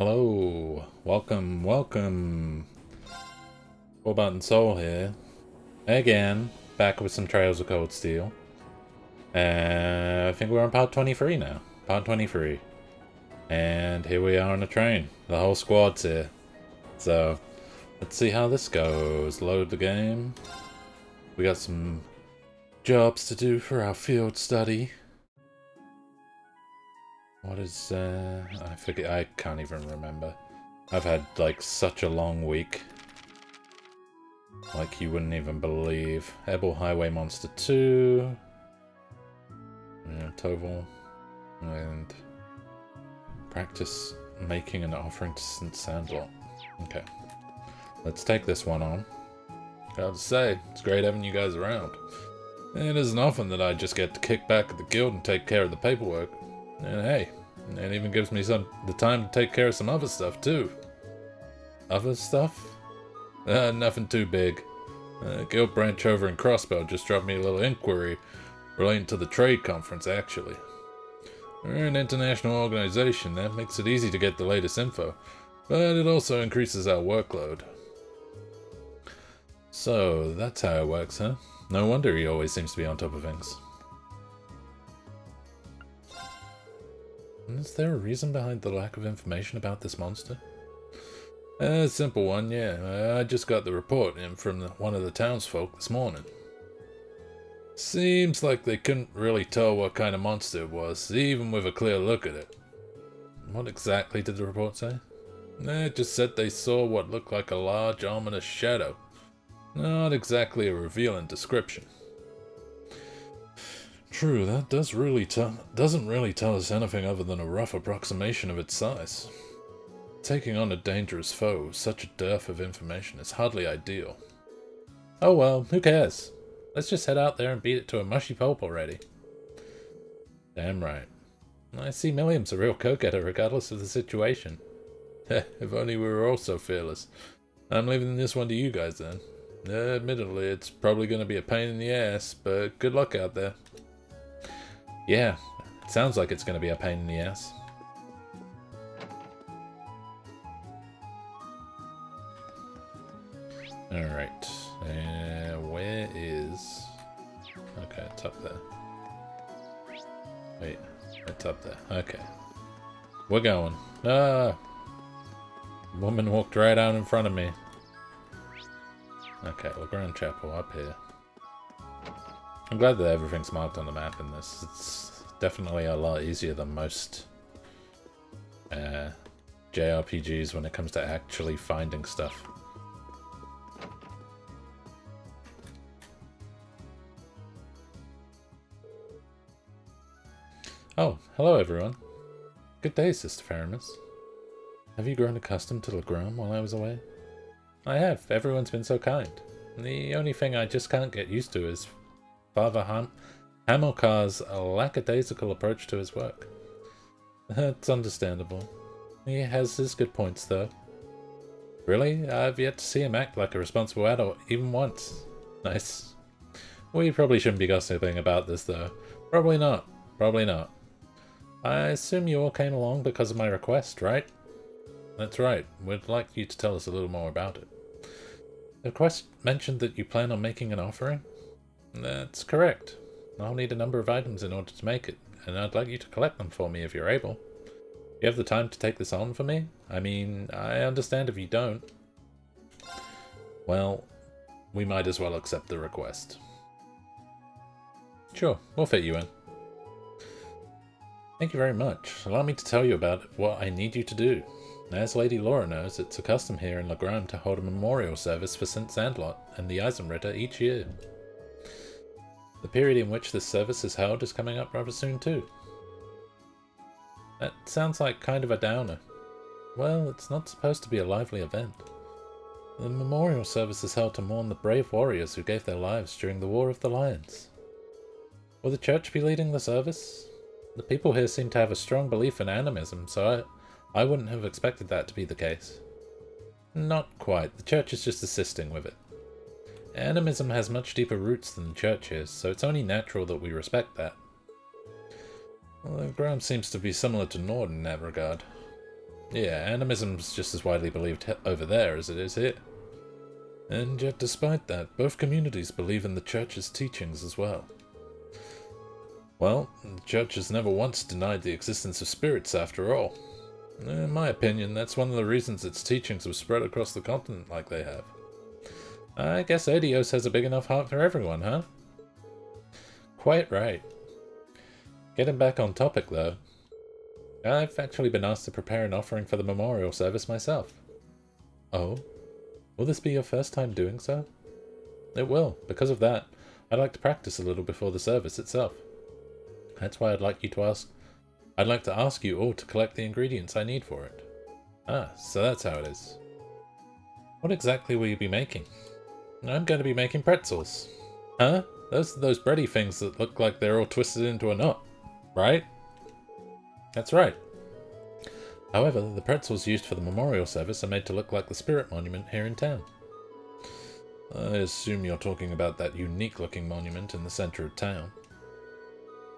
Hello, welcome, welcome. 4Button Soul here. Again, back with some Trails of Cold Steel. And I think we're on pod 23 now. Pod 23. And here we are on the train. The whole squad's here. So, let's see how this goes. Load the game. We got some jobs to do for our field study. What is, I forget, I can't even remember. I've had, like, such a long week. Like, you wouldn't even believe. Ebel Highway Monster 2. Toval. And practice making an offering to St. Sandal. Okay. Let's take this one on. I have to say, it's great having you guys around. It isn't often that I just get to kick back at the guild and take care of the paperwork. And hey, it even gives me the time to take care of some other stuff, too. Other stuff? Nothing too big. Guild branch over in Crossbell just dropped me a little inquiry relating to the trade conference, actually. We're an international organization. That makes it easy to get the latest info, but it also increases our workload. So, that's how it works, huh? No wonder he always seems to be on top of things. Is there a reason behind the lack of information about this monster? A simple one, yeah. I just got the report in from one of the townsfolk this morning. Seems like they couldn't really tell what kind of monster it was, even with a clear look at it. What exactly did the report say? It just said they saw what looked like a large, ominous shadow. Not exactly a revealing description. True, that doesn't really tell us anything other than a rough approximation of its size. Taking on a dangerous foe with such a dearth of information is hardly ideal. Oh well, who cares? Let's just head out there and beat it to a mushy pulp already. Damn right. I see Millium's a real go-getter regardless of the situation. If only we were all so fearless. I'm leaving this one to you guys then. Admittedly, it's probably going to be a pain in the ass, but good luck out there. Yeah, it sounds like it's going to be a pain in the ass. Alright, where is... Okay, it's up there. Wait, it's up there. Okay. We're going. Ah! Woman walked right out in front of me. Okay, Legram chapel up here. I'm glad that everything's marked on the map in this. It's definitely a lot easier than most JRPGs when it comes to actually finding stuff. Oh, hello everyone. Good day, Sister Pheromus. Have you grown accustomed to Legram while I was away? I have. Everyone's been so kind. The only thing I just can't get used to is Father Hamilcar's lackadaisical approach to his work. That's understandable. He has his good points, though. Really? I've yet to see him act like a responsible adult, even once. Nice. We probably shouldn't be gossiping about this, though. Probably not. Probably not. I assume you all came along because of my request, right? That's right. We'd like you to tell us a little more about it. The request mentioned that you plan on making an offering? That's correct. I'll need a number of items in order to make it, and I'd like you to collect them for me if you're able. You have the time to take this on for me? I mean, I understand if you don't. Well, we might as well accept the request. Sure, we'll fit you in. Thank you very much. Allow me to tell you about what I need you to do. As Lady Laura knows, it's a custom here in Legram to hold a memorial service for St. Sandlot and the Eisenritter each year. The period in which this service is held is coming up rather soon too. That sounds like kind of a downer. Well, it's not supposed to be a lively event. The memorial service is held to mourn the brave warriors who gave their lives during the War of the Lions. Will the church be leading the service? The people here seem to have a strong belief in animism, so I wouldn't have expected that to be the case. Not quite. The church is just assisting with it. Animism has much deeper roots than the church is, so it's only natural that we respect that. Well, Legram seems to be similar to Nord in that regard. Yeah, animism's just as widely believed over there as it is here. And yet despite that, both communities believe in the church's teachings as well. Well, the church has never once denied the existence of spirits after all. In my opinion, that's one of the reasons its teachings have spread across the continent like they have. I guess Adios has a big enough heart for everyone, huh? Quite right. Getting back on topic though, I've actually been asked to prepare an offering for the memorial service myself. Oh? Will this be your first time doing so? It will. Because of that, I'd like to practice a little before the service itself. That's why I'd like to ask you all to collect the ingredients I need for it. Ah, so that's how it is. What exactly will you be making? I'm going to be making pretzels. Huh? Those are those bready things that look like they're all twisted into a knot, right? That's right. However, the pretzels used for the memorial service are made to look like the spirit monument here in town. I assume you're talking about that unique-looking monument in the centre of town.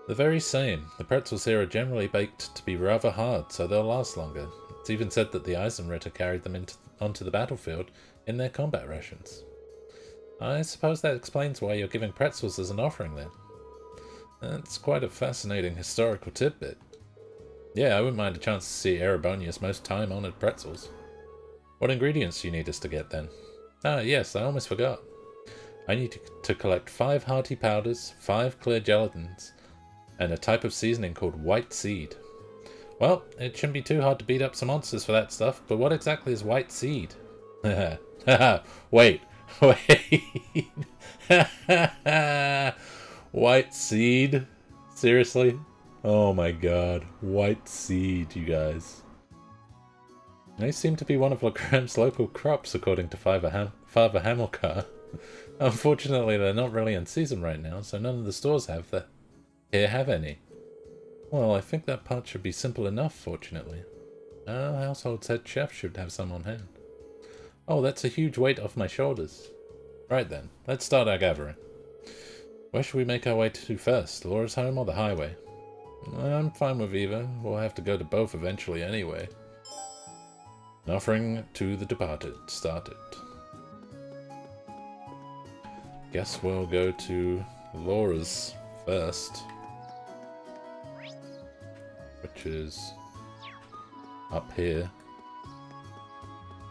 The very same. The pretzels here are generally baked to be rather hard, so they'll last longer. It's even said that the Eisenritter carried them onto the battlefield in their combat rations. I suppose that explains why you're giving pretzels as an offering then. That's quite a fascinating historical tidbit. Yeah, I wouldn't mind a chance to see Erebonia's most time-honoured pretzels. What ingredients do you need us to get then? Ah yes, I almost forgot. I need to collect 5 hearty powders, 5 clear gelatins, and a type of seasoning called white seed. Well, it shouldn't be too hard to beat up some monsters for that stuff, but what exactly is white seed? Wait. White seed? Seriously? Oh my god, white seed, you guys. They seem to be one of Legram's local crops, according to Father Hamilcar. Unfortunately, they're not really in season right now, so none of the stores have any. Well, I think that part should be simple enough, fortunately. Our household's head chef should have some on hand. Oh, that's a huge weight off my shoulders. Right then, let's start our gathering. Where should we make our way to first, Laura's home or the highway? I'm fine with either. We'll have to go to both eventually anyway. An offering to the departed started. Guess we'll go to Laura's first, which is up here.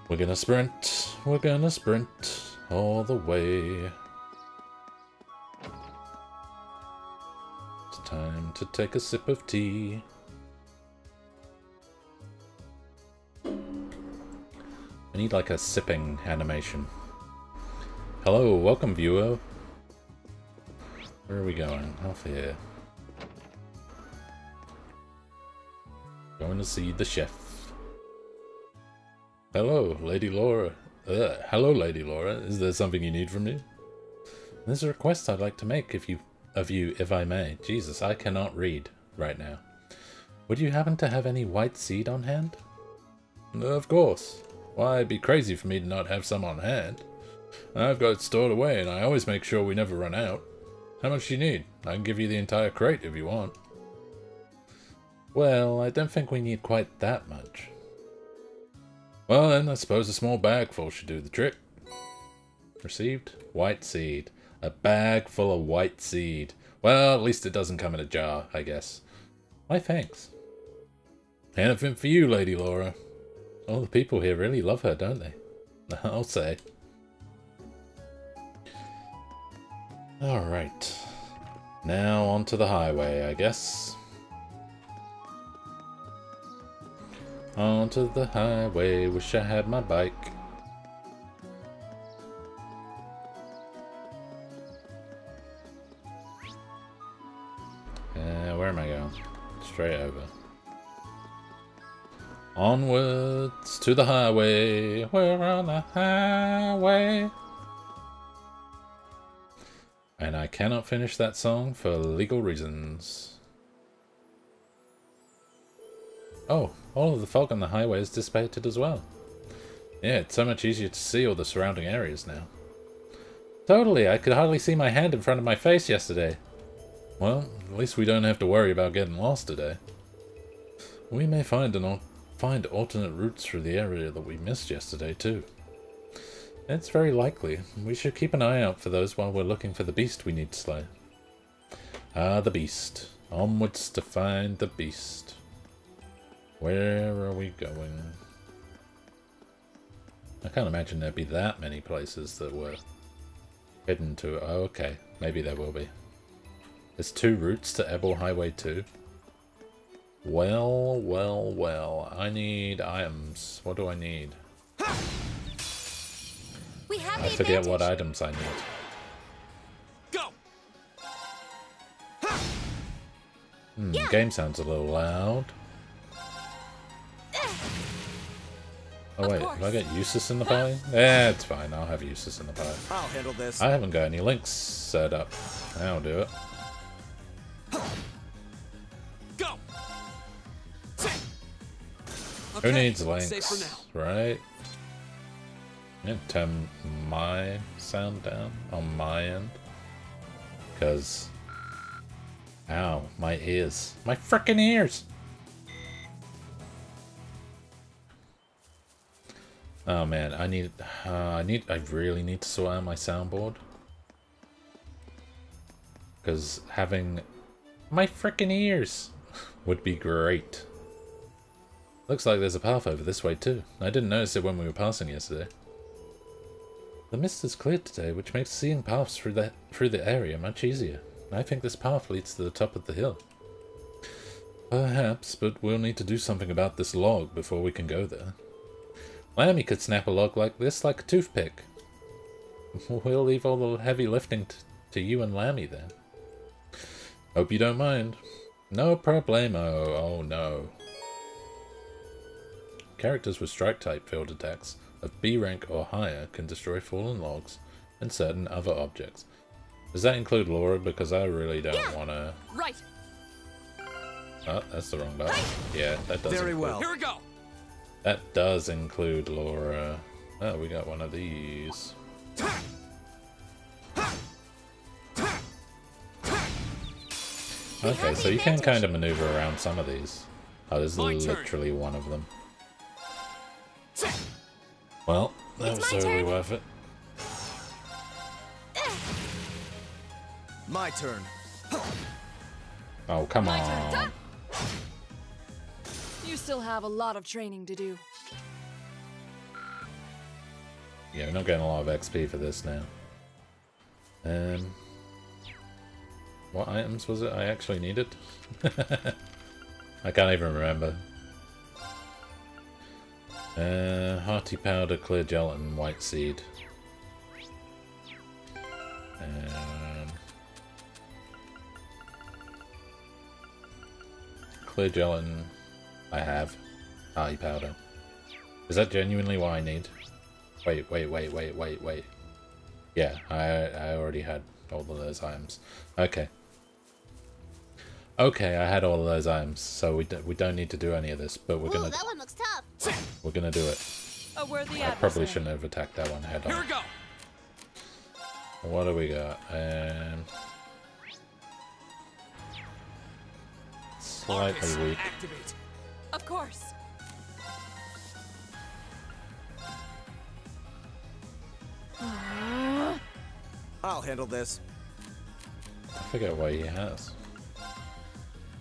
We're gonna sprint all the way. Time to take a sip of tea. I need like a sipping animation. Hello, welcome viewer. Where are we going? Off here. Going to see the chef. Hello, Lady Laura. Hello, Lady Laura. Is there something you need from me? There's a request I'd like to make if I may. Jesus, I cannot read right now. Would you happen to have any white seed on hand? Of course. Why, it'd be crazy for me to not have some on hand. I've got it stored away and I always make sure we never run out. How much do you need? I can give you the entire crate if you want. Well, I don't think we need quite that much. Well then, I suppose a small bag full should do the trick. Received white seed. A bag full of white seed. Well, at least it doesn't come in a jar, I guess. Why, thanks. Anything for you, Lady Laura. All the people here really love her, don't they? I'll say. Alright. Now onto the highway, I guess. Onto the highway, wish I had my bike. Where am I going? Straight over. Onwards to the highway. We're on the highway. And I cannot finish that song for legal reasons. Oh, all of the fog on the highway is dissipated as well. Yeah, it's so much easier to see all the surrounding areas now. Totally, I could hardly see my hand in front of my face yesterday. Well, at least we don't have to worry about getting lost today. We may find an find alternate routes through the area that we missed yesterday, too. It's very likely. We should keep an eye out for those while we're looking for the beast we need to slay. Ah, the beast. Onwards to find the beast. Where are we going? I can't imagine there'd be that many places that were hidden to it. Oh, okay. Maybe there will be. There's two routes to Ebel Highway 2. Well, well, well. I need items. What do I need? We have I forget what items I need. Go. Yeah. Game sounds a little loud. Oh wait, did I get Eustace in the pie? Yeah, it's fine. I'll have Eustace in the pie. I'll handle this. I haven't got any links set up. That'll do it. Go. Okay. Who needs links, right? I'm gonna turn my sound down on my end, because ow, my ears, my frickin' ears. Oh man, I really need to sort out my soundboard, because having my frickin' ears would be great. Looks like there's a path over this way too. I didn't notice it when we were passing yesterday. The mist is cleared today, which makes seeing paths through the area much easier. I think this path leads to the top of the hill. Perhaps, but we'll need to do something about this log before we can go there. Lammy could snap a log like this, like a toothpick. We'll leave all the heavy lifting to you and Lammy then. Hope you don't mind. No problemo. Oh no. Characters with strike type field attacks of B rank or higher can destroy fallen logs and certain other objects. Does that include Laura? Because I really don't want to. Right. Oh, that's the wrong button. Yeah, that does. Very well. Here we go. That does include Laura. Oh, we got one of these. Okay, so you can kind of maneuver around some of these. Oh, there's literally one of them. Well, that was totally worth it. My turn. Oh, come on. You still have a lot of training to do. Yeah, we're not getting a lot of XP for this now. What items was it I actually needed? I can't even remember. Hearty powder, clear gelatin, white seed. Clear gelatin, I have. Hearty powder. Is that genuinely what I need? Wait. Yeah, I already had all of those items. Okay. Okay, I had all of those items, so we don't need to do any of this, but we're gonna. Ooh, that one looks tough. We're gonna do it. A worthy I probably shouldn't have attacked that one head on. Here we go. What do we got? Slightly weak. Activate. Of course. I'll handle this. I forget what he has.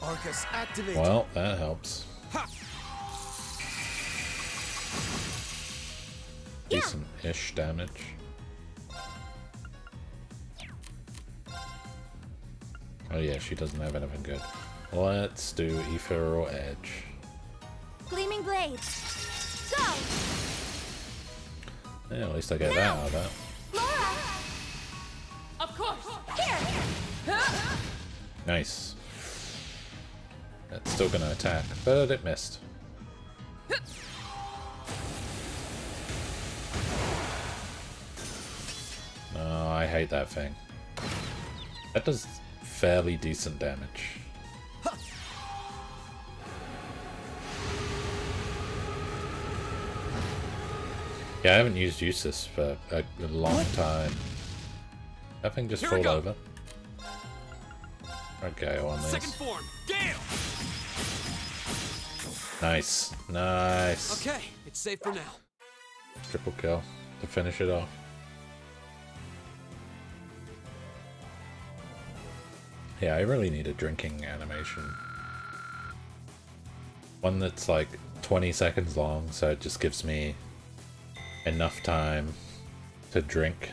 Arcus activate. Well, that helps. Decent-ish damage. Oh yeah, she doesn't have anything good. Let's do Ethereal Edge. Gleaming blades. Go. Yeah, at least I get that out of that. Laura. Of course. Here. Nice. It's still going to attack, but it missed. Oh, I hate that thing. That does fairly decent damage. Yeah, I haven't used Eustace for a long time. That thing just rolled over. Okay, on this. Second form, Gale. Nice. Nice. Okay, it's safe for now. Triple kill to finish it off. Yeah, I really need a drinking animation. One that's like 20 seconds long, so it just gives me enough time to drink.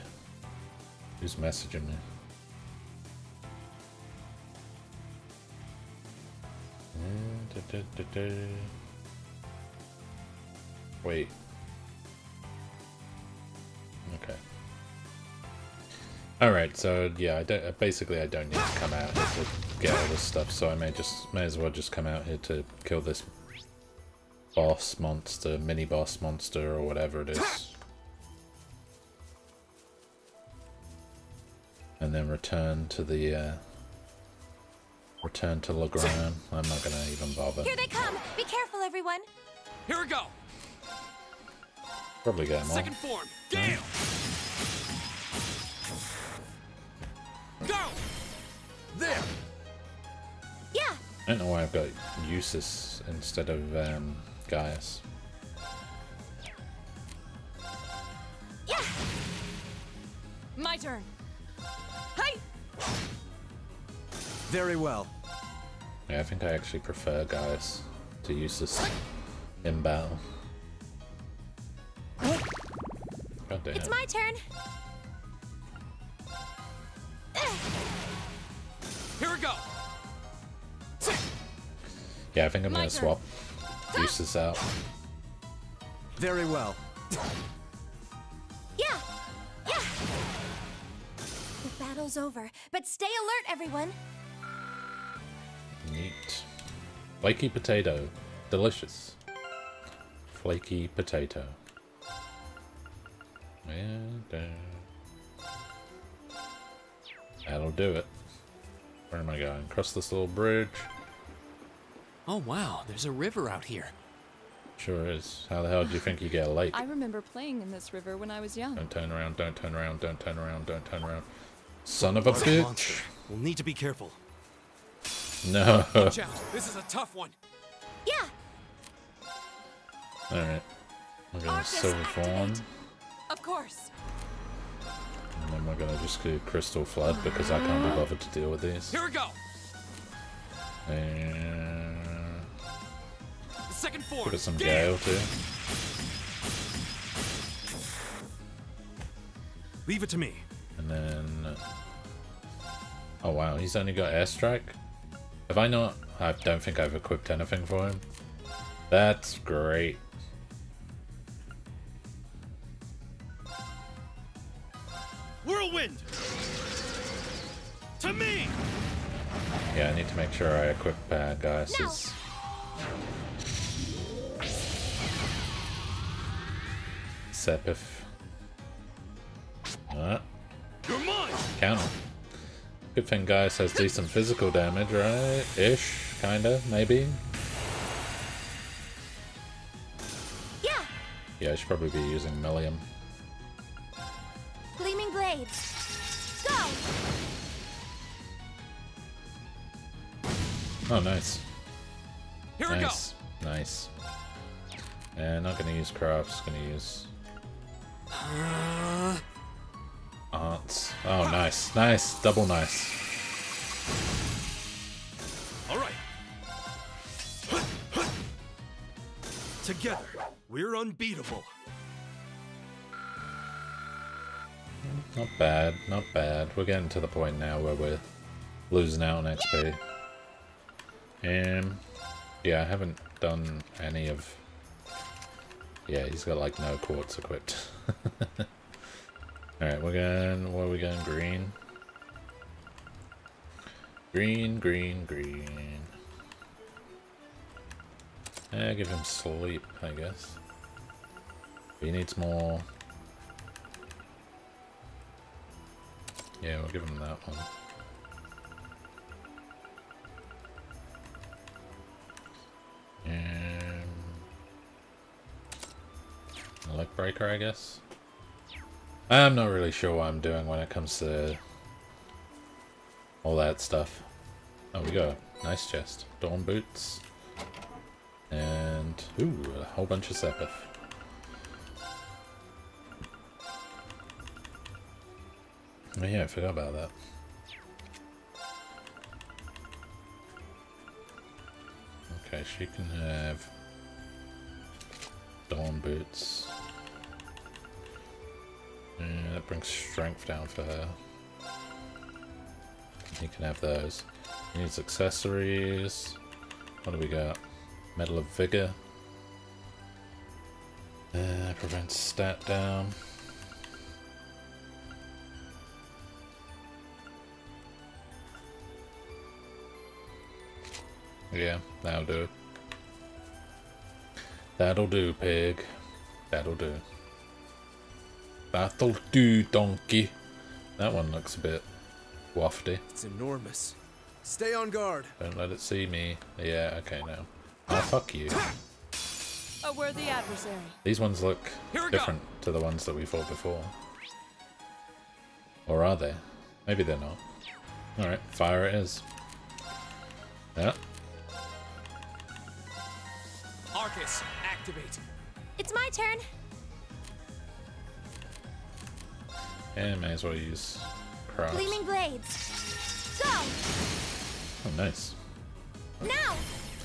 Who's messaging me? Wait. Okay. Alright, so yeah, I don't need to come out here to get all this stuff, so I may as well just come out here to kill this boss monster, mini boss monster, or whatever it is. And then return to Legram. I'm not gonna even bother. Here they come! Be careful, everyone! Here we go! Probably get them all. Second form! Gale! Go! There! Yeah! I don't know why I've got Eustace instead of Gaius. Yeah! My turn! Hey! Very well. Yeah, I think I actually prefer Gaius to Eustace in battle. God damn. It's my turn! Here we go. Yeah, I think I'm gonna swap Eustace out. Very well. Yeah, yeah. The battle's over, but stay alert, everyone. Neat. Flaky potato, delicious. Flaky potato. And, that'll do it. Where am I going? Across this little bridge. Oh wow, there's a river out here. Sure is. How the hell do you think you get a lake? I remember playing in this river when I was young. Don't turn around, don't turn around, don't turn around, don't turn around. Son of a bitch! Monster. We'll need to be careful. No. Watch out. This is a tough one. Yeah. Alright. We're gonna silver form. Of course. And then we're gonna just do Crystal Flood because I can't be bothered to deal with these. Here we go. And the second form. Put some Gale too. Leave it to me. And then, oh wow, he's only got airstrike. Have I not? I don't think I've equipped anything for him. That's great. Whirlwind! To me! Yeah, I need to make sure I equip Gaius's. Sepif. Ah. You're mine! Counter. Good thing Gaius has decent physical damage, right? Ish, kinda, maybe. Yeah! Yeah, I should probably be using Millium. Gleaming blades. Go! Oh, nice. Here we go. Nice. And not gonna use crafts. Gonna use arts. Oh, nice, nice, double nice. All right. Together, we're unbeatable. Not bad, not bad. We're getting to the point now where we're losing out on XP. Yeah, I haven't done any of... Yeah, he's got like no quartz equipped. Alright, we're going... Where are we going? Green. Green, green, green. Yeah, give him sleep, I guess. He needs more... Yeah, we'll give him that one. And... Leg breaker, I guess? I'm not really sure what I'm doing when it comes to all that stuff. Oh, we got a nice chest. Dawn boots. And Ooh, a whole bunch of Sepeth. Oh yeah, I forgot about that. Okay, she can have Dawn Boots. Yeah, that brings strength down for her. You can have those. He needs accessories. What do we got? Medal of Vigor. Prevents stat down. Yeah, that'll do. That'll do, pig. That'll do. That'll do, donkey. That one looks a bit wafty. It's enormous. Stay on guard. Don't let it see me. Yeah, okay, now. Oh, fuck you. A worthy adversary. These ones look different to the ones that we fought before. Or are they? Maybe they're not. Alright, fire it is. Yeah. Arcus, activate. It's my turn. Yeah, may as well use Cross. Gleaming blades. Go. Oh, nice. Now,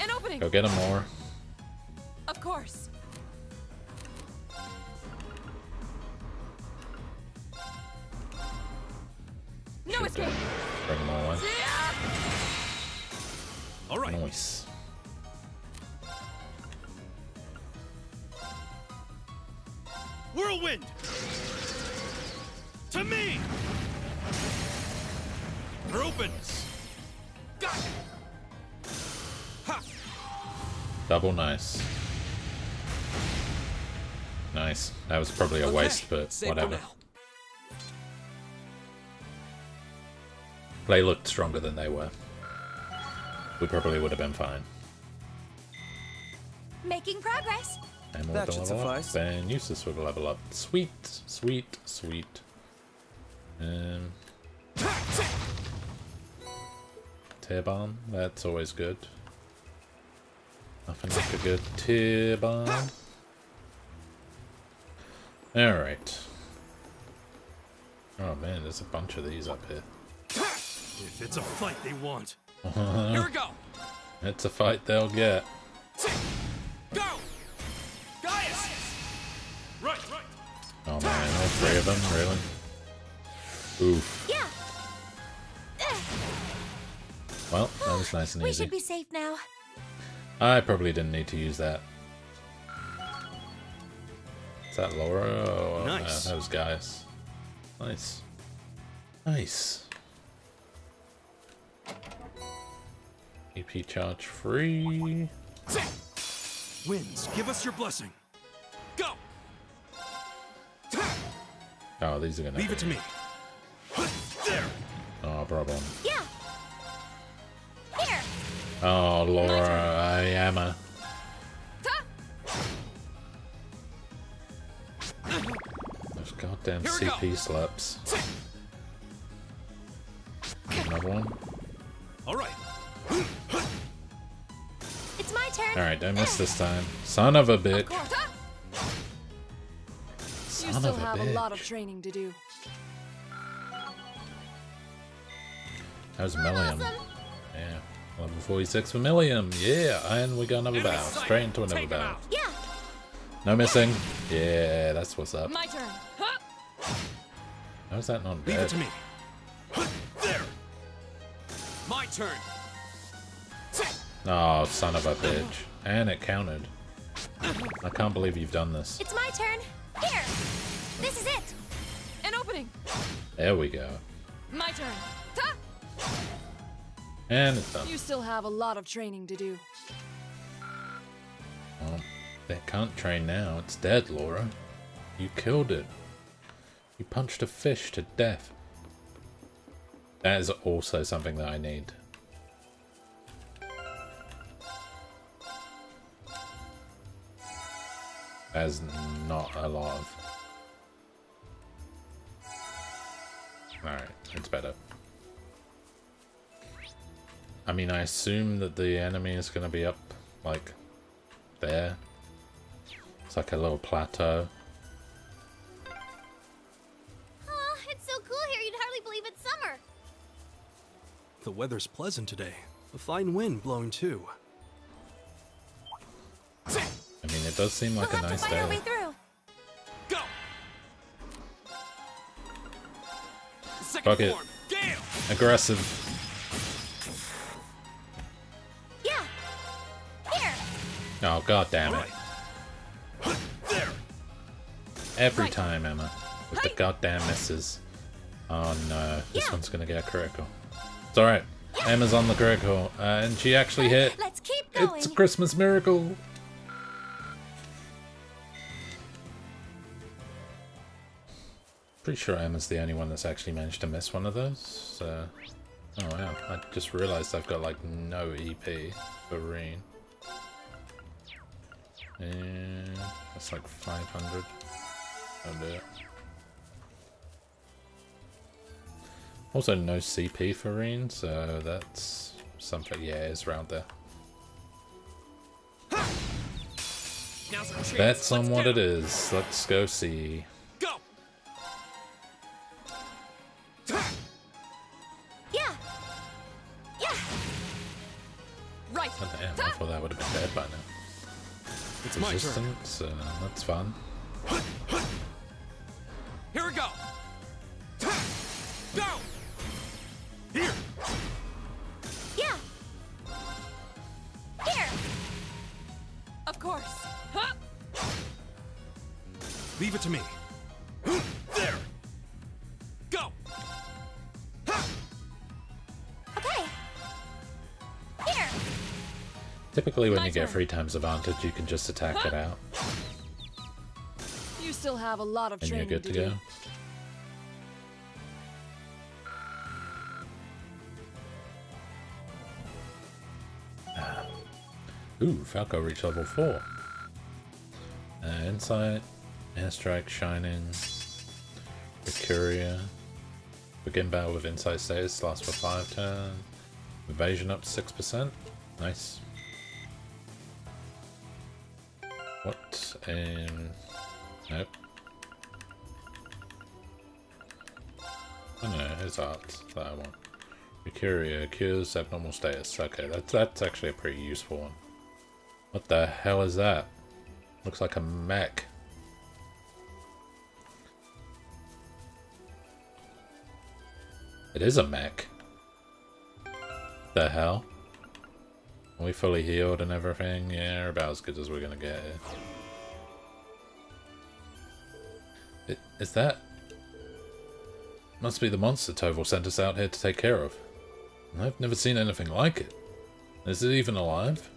an opening. Go get them more. Of course. No escape. Bring them all in. All right. Nice. Whirlwind. To me. Rubens. Got it. Ha. Double nice. Nice. That was probably a waste, but whatever. They looked stronger than they were. We probably would have been fine. Making progress. And we'll level up. And Eustace would level up. Sweet, sweet, sweet. Tear bomb. That's always good. Nothing like a good tear bomb. All right. Oh man, there's a bunch of these up here. If it's a fight they want. Here we go. It's a fight they'll get. Go. Gaius. Right, right. Oh man, all three of them, really. Oof. Yeah. Well, that was nice and easy. We should be safe now. I probably didn't need to use that. Is that Laura? Oh, nice. That was Gaius. Nice. Nice. EP charge free. Winds, give us your blessing. Go. Oh, these are gonna leave it to me. There. Oh, problem. Yeah. Here. Oh, Laura, I am a. Those goddamn CP slaps. Another one. All right. It's my turn. All right, don't miss this time. Son of a bitch. You still have a lot of training to do. How's Millium? Awesome. Yeah, level 46 for Millium. Yeah, and we got another bow. Straight into another bow. Yeah. No missing. Yeah, that's what's up. My turn. How is that not dead? Leave it to me. There. My turn. Oh, son of a bitch. And it countered. I can't believe you've done this. It's my turn. Here. This is it. An opening. There we go. My turn. Ta. And it's done. You still have a lot of training to do. Well, they can't train now. It's dead, Laura. You killed it. You punched a fish to death. That is also something that I need. As not a lot of. Alright, it's better. I mean, I assume that the enemy is going to be up, like, there. It's like a little plateau. Oh, it's so cool here, you'd hardly believe it's summer. The weather's pleasant today. A fine wind blowing too. I mean, it does seem like a nice day. We'll have to find our way through. Go. Fuck it. Aggressive. Yeah. Here. Oh, god damn it. Every time, Emma. With the goddamn misses. Oh no. This one's gonna get a critical. It's alright. Emma's on the critical. And she actually hit. Let's keep going. It's a Christmas miracle. Pretty sure Emma's the only one that's actually managed to miss one of those. So. Oh wow. I just realized I've got like no EP for Rean. And that's like 500. I'll do it. Also no CP for Rean, so that's something. Yeah, it's round there. That's on what it is. Let's go see. Go. Yeah. Yeah. Right. Damn, I thought that would have been dead by now. It's resistance. My turn. That's fun. Here we go. Go. Here. Yeah. Here. Of course. Huh. Leave it to me. There. Go. Huh. Okay. Here. Typically, when you get 3 times advantage, you can just attack it out. You still have a lot of training to do. Ooh, Falco reached level 4. Insight, Airstrike, Shining, Mercuria. Begin battle with Insight status, lasts for 5 turns. Evasion up to 6%. Nice. What? Nope. Oh no, it's art that I want. Mercuria cures abnormal status. Okay, that's actually a pretty useful one. What the hell is that? Looks like a mech. It is a mech. The hell? Are we fully healed and everything? Yeah, about as good as we're gonna get here. Is that? Must be the monster Toval sent us out here to take care of. I've never seen anything like it. Is it even alive?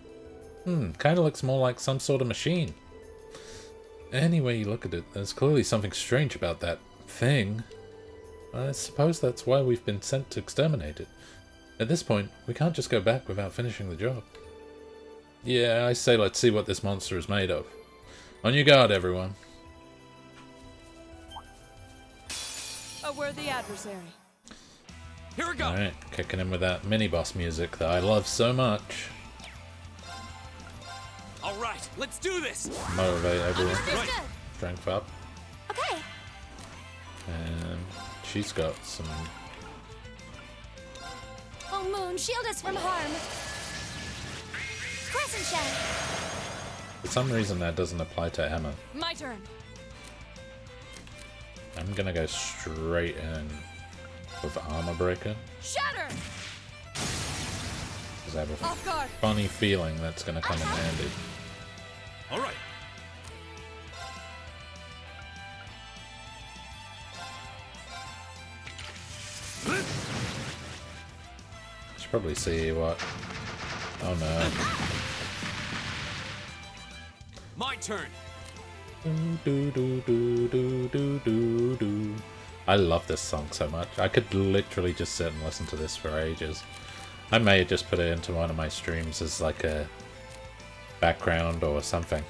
Hmm, kinda looks more like some sort of machine. Any way you look at it, there's clearly something strange about that thing. I suppose that's why we've been sent to exterminate it. At this point, we can't just go back without finishing the job. Yeah, I say let's see what this monster is made of. On your guard, everyone. A worthy adversary. Here we go! Alright, kicking in with that mini-boss music that I love so much. All right, let's do this. Motivate everyone. Strength up. Okay. And she's got some. Full moon, shield us from harm. Crescent shadow. For some reason, that doesn't apply to Emma. My turn. I'm gonna go straight in with Armor Breaker. Shatter. I have a funny feeling that's gonna come in handy. All right. I should probably see what. Oh no. My turn. Do, do, do, do, do, do, do. I love this song so much. I could literally just sit and listen to this for ages. I may just put it into one of my streams as like a background or something.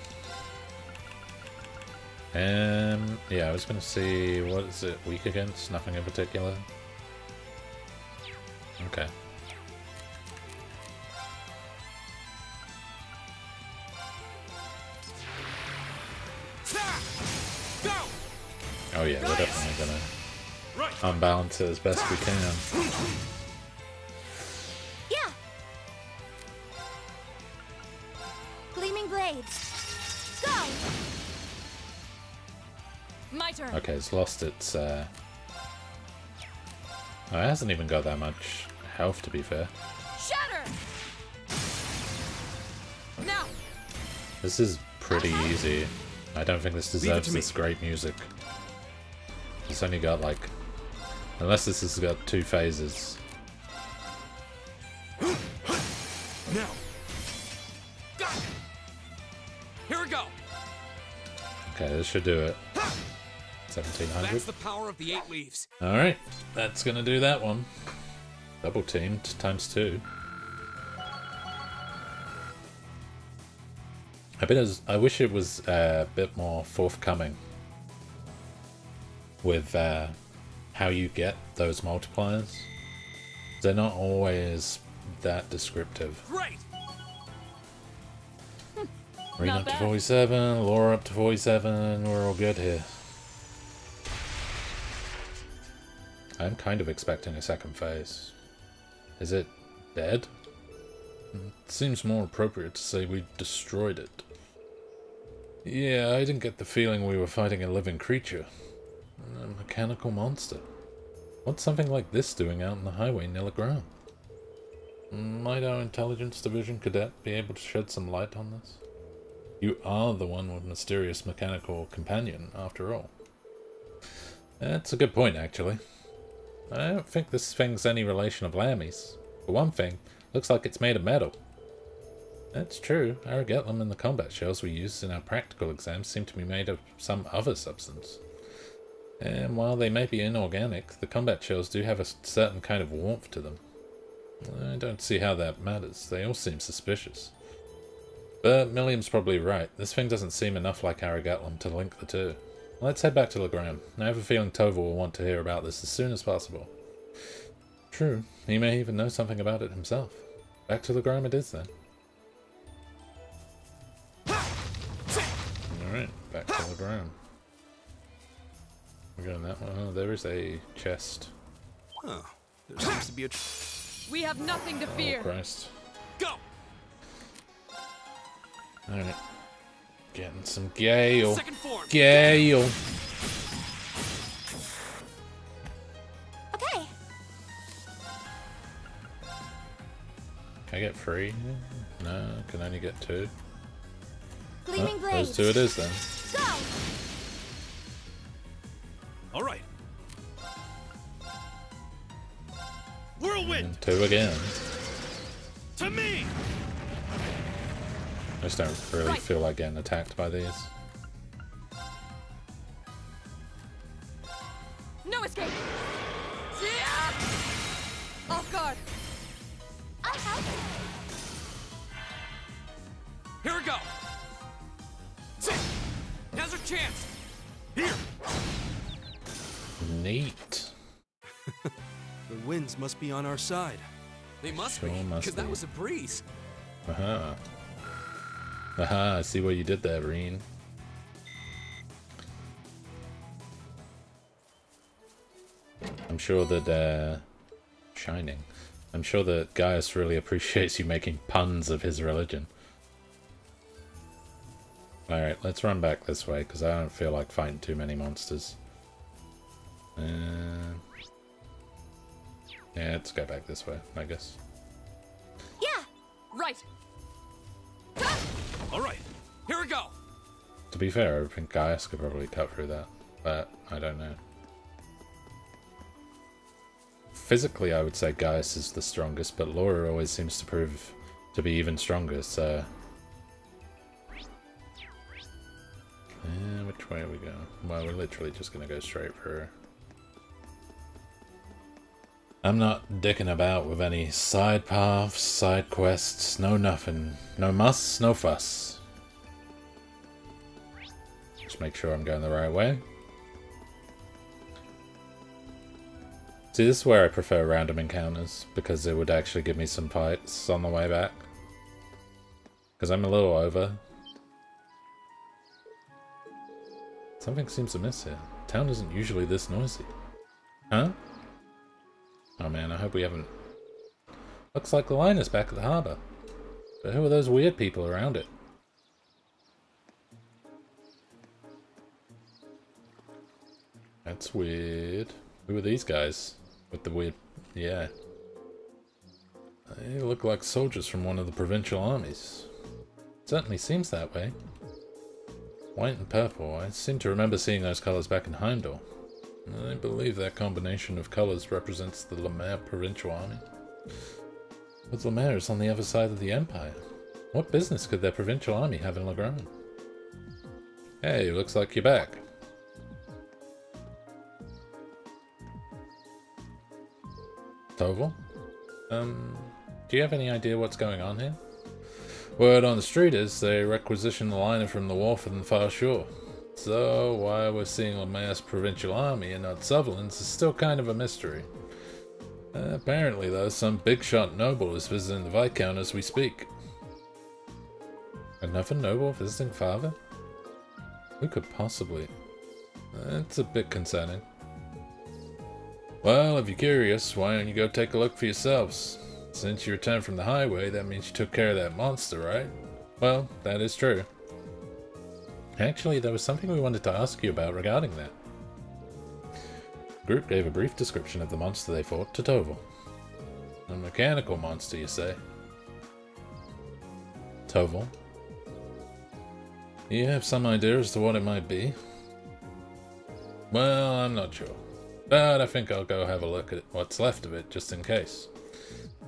Yeah, I was gonna see, what is it weak against? Nothing in particular. Okay. Oh yeah, we're definitely gonna unbalance it as best we can. Yeah. Gleaming blades. Go. My turn. Okay, it's lost its. Oh, it hasn't even got that much health, to be fair. Shatter. Now. This is pretty easy. I don't think this deserves this great music. It's only got like... Unless this has got two phases. Now. Here we go. Okay, this should do it. 1700. That's the power of the 8 leaves. Alright, that's gonna do that one. Double teamed times 2. I wish it was a bit more forthcoming with how you get those multipliers. They're not always that descriptive. Great. Rean up to 47, Laura up to 47, we're all good here. I'm kind of expecting a second phase. Is it dead? It seems more appropriate to say we destroyed it. Yeah, I didn't get the feeling we were fighting a living creature. A mechanical monster. What's something like this doing out on the highway near Legram? Might our intelligence division cadet be able to shed some light on this? You are the one with mysterious mechanical companion, after all. That's a good point, actually. I don't think this thing's any relation of Lammy's. For one thing, looks like it's made of metal. That's true. Arigatlum and the combat shells we use in our practical exams seem to be made of some other substance. And while they may be inorganic, the combat shells do have a certain kind of warmth to them. I don't see how that matters. They all seem suspicious. But Milliam's probably right. This thing doesn't seem enough like Arigatlum to link the two. Let's head back to Legram. I have a feeling Toval will want to hear about this as soon as possible. True. He may even know something about it himself. Back to Legram it is then. Alright, back to Legram. We're going that way. Oh, there is a chest. Oh, there seems to be a... We have nothing to fear. Oh, Christ. Go! Alright. Getting some gale. Gale! Okay. Can I get 3? No, I can only get 2. Oh, those 2 it is then. All right. Whirlwind. 2 again. To me. I just don't really feel like getting attacked by these. No escape. Yeah. Off guard. I'll help. Here we go. Now's our chance. Here. Neat. The winds must be on our side. They must be, because that was a breeze. Aha. Aha, I see what you did there, Rean. I'm sure that, Shining. I'm sure that Gaius really appreciates you making puns of his religion. Alright, let's run back this way, because I don't feel like fighting too many monsters. Yeah, let's go back this way, I guess. Yeah, right. All right, here we go. To be fair, I think Gaius could probably cut through that, but I don't know. Physically, I would say Gaius is the strongest, but Laura always seems to prove to be even stronger. So, which way are we going? Well, we're literally just gonna go straight for. I'm not dicking about with any side paths, side quests, no nothing. No muss, no fuss. Just make sure I'm going the right way. See, this is where I prefer random encounters, because it would actually give me some fights on the way back. Because I'm a little over. Something seems to miss here. Town isn't usually this noisy. Huh? Oh man, I hope we haven't... Looks like the line is back at the harbour. But who are those weird people around it? That's weird. Who are these guys? With the weird... yeah. They look like soldiers from one of the provincial armies. Certainly seems that way. White and purple. I seem to remember seeing those colours back in Heimdall. I believe that combination of colours represents the Lemaire provincial army. But Lemaire is on the other side of the empire. What business could their provincial army have in Legram? Hey, looks like you're back. Toval? Do you have any idea what's going on here? Word on the street is they requisitioned the liner from the wharf on the far shore. So why we're seeing Lemaire's provincial army and not Sutherland's is still kind of a mystery. Apparently though, some big shot noble is visiting the Viscount as we speak. Another noble visiting father? Who could possibly? That's a bit concerning. Well, if you're curious, why don't you go take a look for yourselves? Since you returned from the highway, that means you took care of that monster, right? Well, that is true. Actually, there was something we wanted to ask you about regarding that. The group gave a brief description of the monster they fought to Toval. A mechanical monster, you say? Toval? You have some idea as to what it might be? Well, I'm not sure. But I think I'll go have a look at what's left of it, just in case.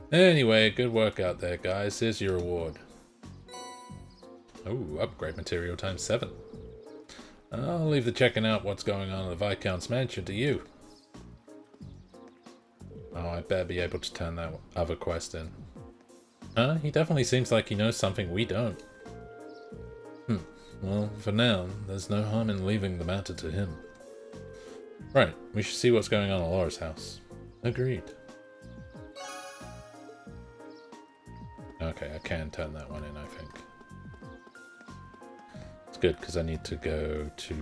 Anyway, good work out there, guys. Here's your reward. Oh, upgrade material times 7. I'll leave the checking out what's going on in the Viscount's mansion to you. Oh, I better be able to turn that other quest in. Huh? He definitely seems like he knows something we don't. Well, for now, there's no harm in leaving the matter to him. Right, we should see what's going on at Laura's house. Agreed. Okay, I can turn that one in, I think. It's good, because I need to go to...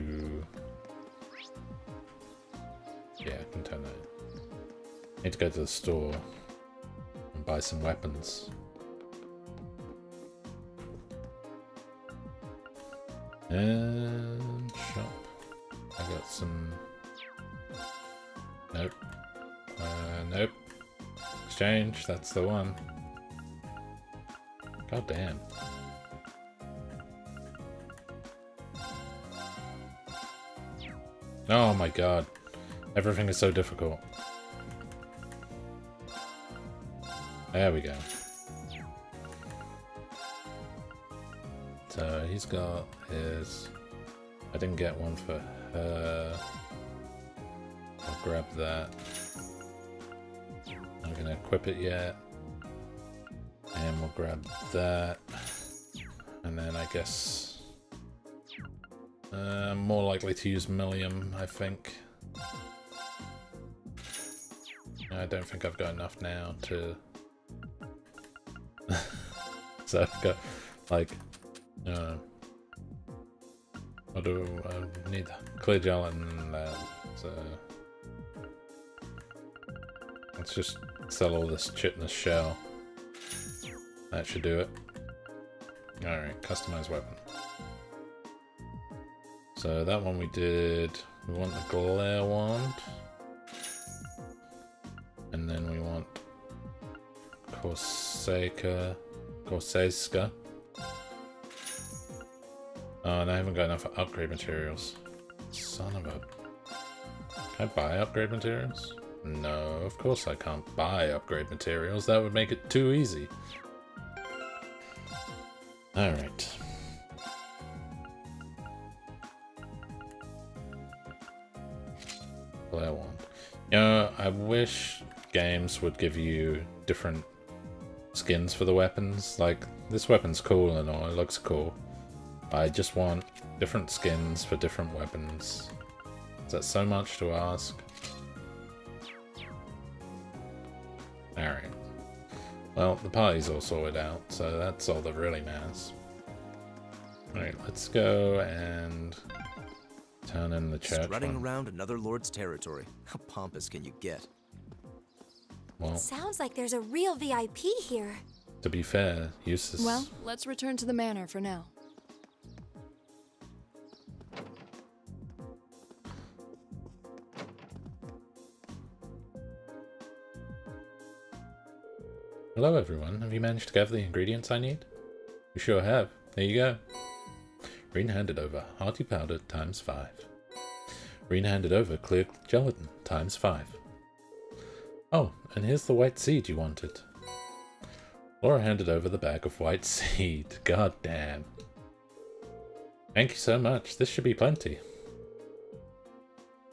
yeah, I can turn that in. I need to go to the store and buy some weapons. And... shop. I got some... nope. Nope. Exchange, that's the one. God damn. Oh my god. Everything is so difficult. There we go. So he's got his... I didn't get one for her. I'll grab that. I'm not gonna equip it yet. And we'll grab that. And then I guess... I'm more likely to use Millium, I think. I don't think I've got enough now to... so I've got, like... I do I need clear gelatin and that, so... let's just sell all this chip in the shell. That should do it. Alright, customize weapon. So that one we did. We want the glare wand. And then we want Corseska. Oh, and I haven't got enough for upgrade materials. Son of a... can I buy upgrade materials? No, of course I can't buy upgrade materials. That would make it too easy. Alright. Glare wand. You know, I wish games would give you different skins for the weapons. Like, this weapon's cool and all, it looks cool. I just want different skins for different weapons. Is that so much to ask? Alright. Well, the party's all sorted out, so that's all that really matters. Alright, let's go and town and the church. Running around another lord's territory. How pompous can you get? Well, it sounds like there's a real VIP here. To be fair, useless. Well, let's return to the manor for now. Hello everyone, have you managed to gather the ingredients I need? You sure have. There you go. Rean handed over hearty powder ×5. Rean handed over clear gelatin ×5. Oh, and here's the white seed you wanted. Laura handed over the bag of white seed. God damn. Thank you so much. This should be plenty.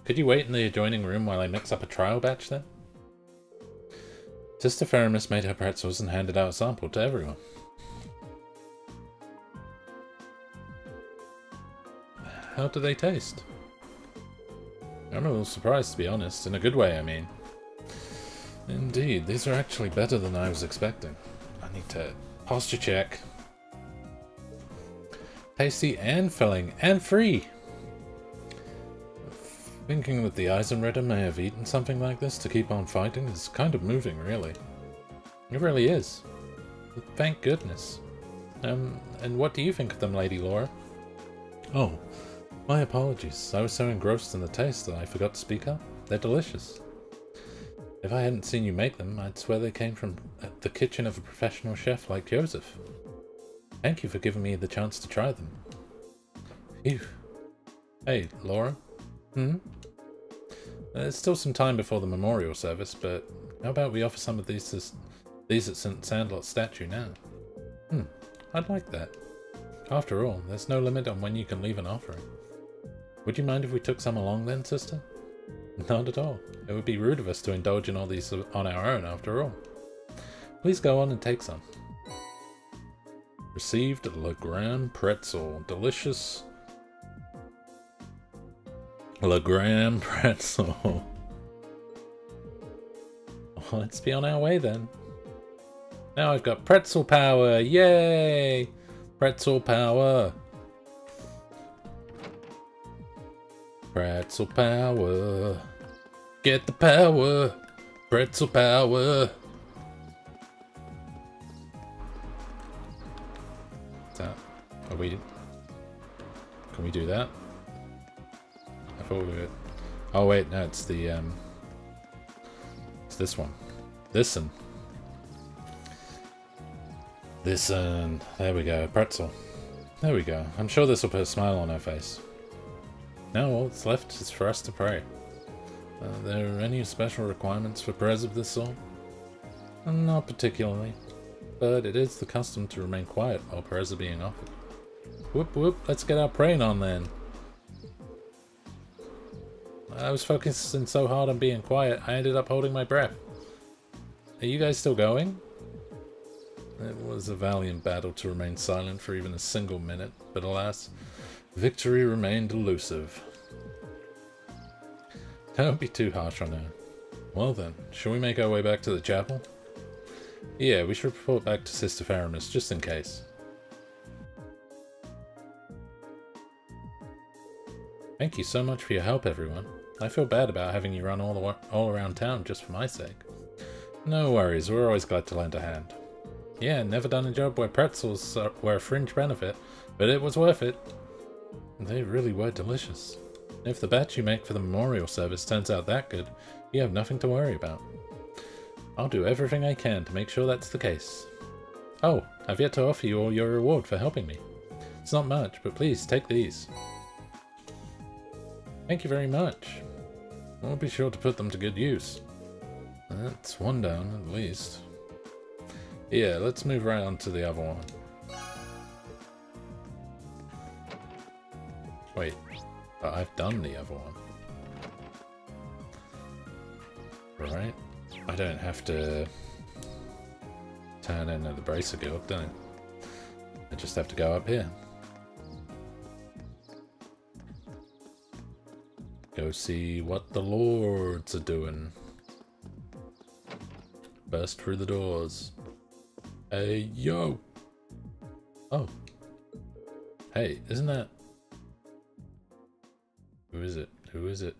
Could you wait in the adjoining room while I mix up a trial batch then? Sister Pheromus made her pretzels and handed out a sample to everyone. How do they taste? I'm a little surprised, to be honest. In a good way, I mean. Indeed, these are actually better than I was expecting. I need to posture check. Tasty and filling and free! Thinking that the Eisenritter may have eaten something like this to keep on fighting is kind of moving, really. It really is. Thank goodness. And what do you think of them, Lady Laura? Oh, my apologies. I was so engrossed in the taste that I forgot to speak up. They're delicious. If I hadn't seen you make them, I'd swear they came from the kitchen of a professional chef like Joseph. Thank you for giving me the chance to try them. Phew. Hey, Laura? Hmm? There's still some time before the memorial service, but how about we offer some of these at St. Sandlot's statue now? Hmm, I'd like that. After all, there's no limit on when you can leave an offering. Would you mind if we took some along then, sister? Not at all. It would be rude of us to indulge in all these on our own, after all. Please go on and take some. Received Legram pretzel. Delicious... Legram pretzel. Let's be on our way then. Now I've got pretzel power. Yay! Pretzel power. Pretzel power. Get the power. Pretzel power. What's that? Are we... Can we do that? I thought we were... Oh wait, no, it's the, it's this one. Listen. Listen. There we go. Pretzel. There we go. I'm sure this will put a smile on her face. Now all that's left is for us to pray. Are there any special requirements for prayers of this sort? Not particularly. But it is the custom to remain quiet while prayers are being offered. Whoop whoop, let's get our praying on then. I was focusing so hard on being quiet, I ended up holding my breath. Are you guys still going? It was a valiant battle to remain silent for even a single minute, but alas, victory remained elusive. Don't be too harsh on her. Well then, shall we make our way back to the chapel? Yeah, we should report back to Sister Pheromus, just in case. Thank you so much for your help, everyone. I feel bad about having you run all around town just for my sake. No worries, we're always glad to lend a hand. Yeah, never done a job where pretzels were a fringe benefit, but it was worth it. They really were delicious. If the batch you make for the memorial service turns out that good, you have nothing to worry about. I'll do everything I can to make sure that's the case. Oh, I've yet to offer you all your reward for helping me. It's not much, but please take these. Thank you very much. I'll be sure to put them to good use. That's one down, at least. Yeah, let's move right on to the other one. Wait, but I've done the other one. Right? I don't have to turn into the Bracer Guild, do I? I just have to go up here. Go see what the lords are doing. Burst through the doors. Hey, yo! Oh. Hey, isn't that... Who is it? Who is it?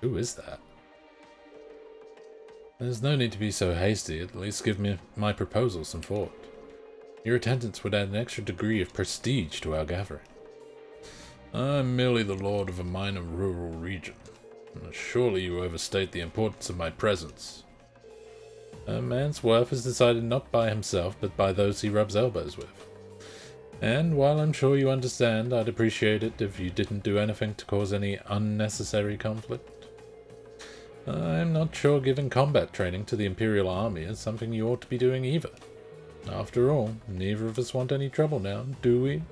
Who is that? There's no need to be so hasty. At least give me my proposal some thought. Your attendance would add an extra degree of prestige to our gathering. I'm merely the lord of a minor rural region. Surely you overstate the importance of my presence. A man's worth is decided not by himself, but by those he rubs elbows with. And while I'm sure you understand, I'd appreciate it if you didn't do anything to cause any unnecessary conflict. I'm not sure giving combat training to the Imperial Army is something you ought to be doing either. After all, neither of us want any trouble now, do we?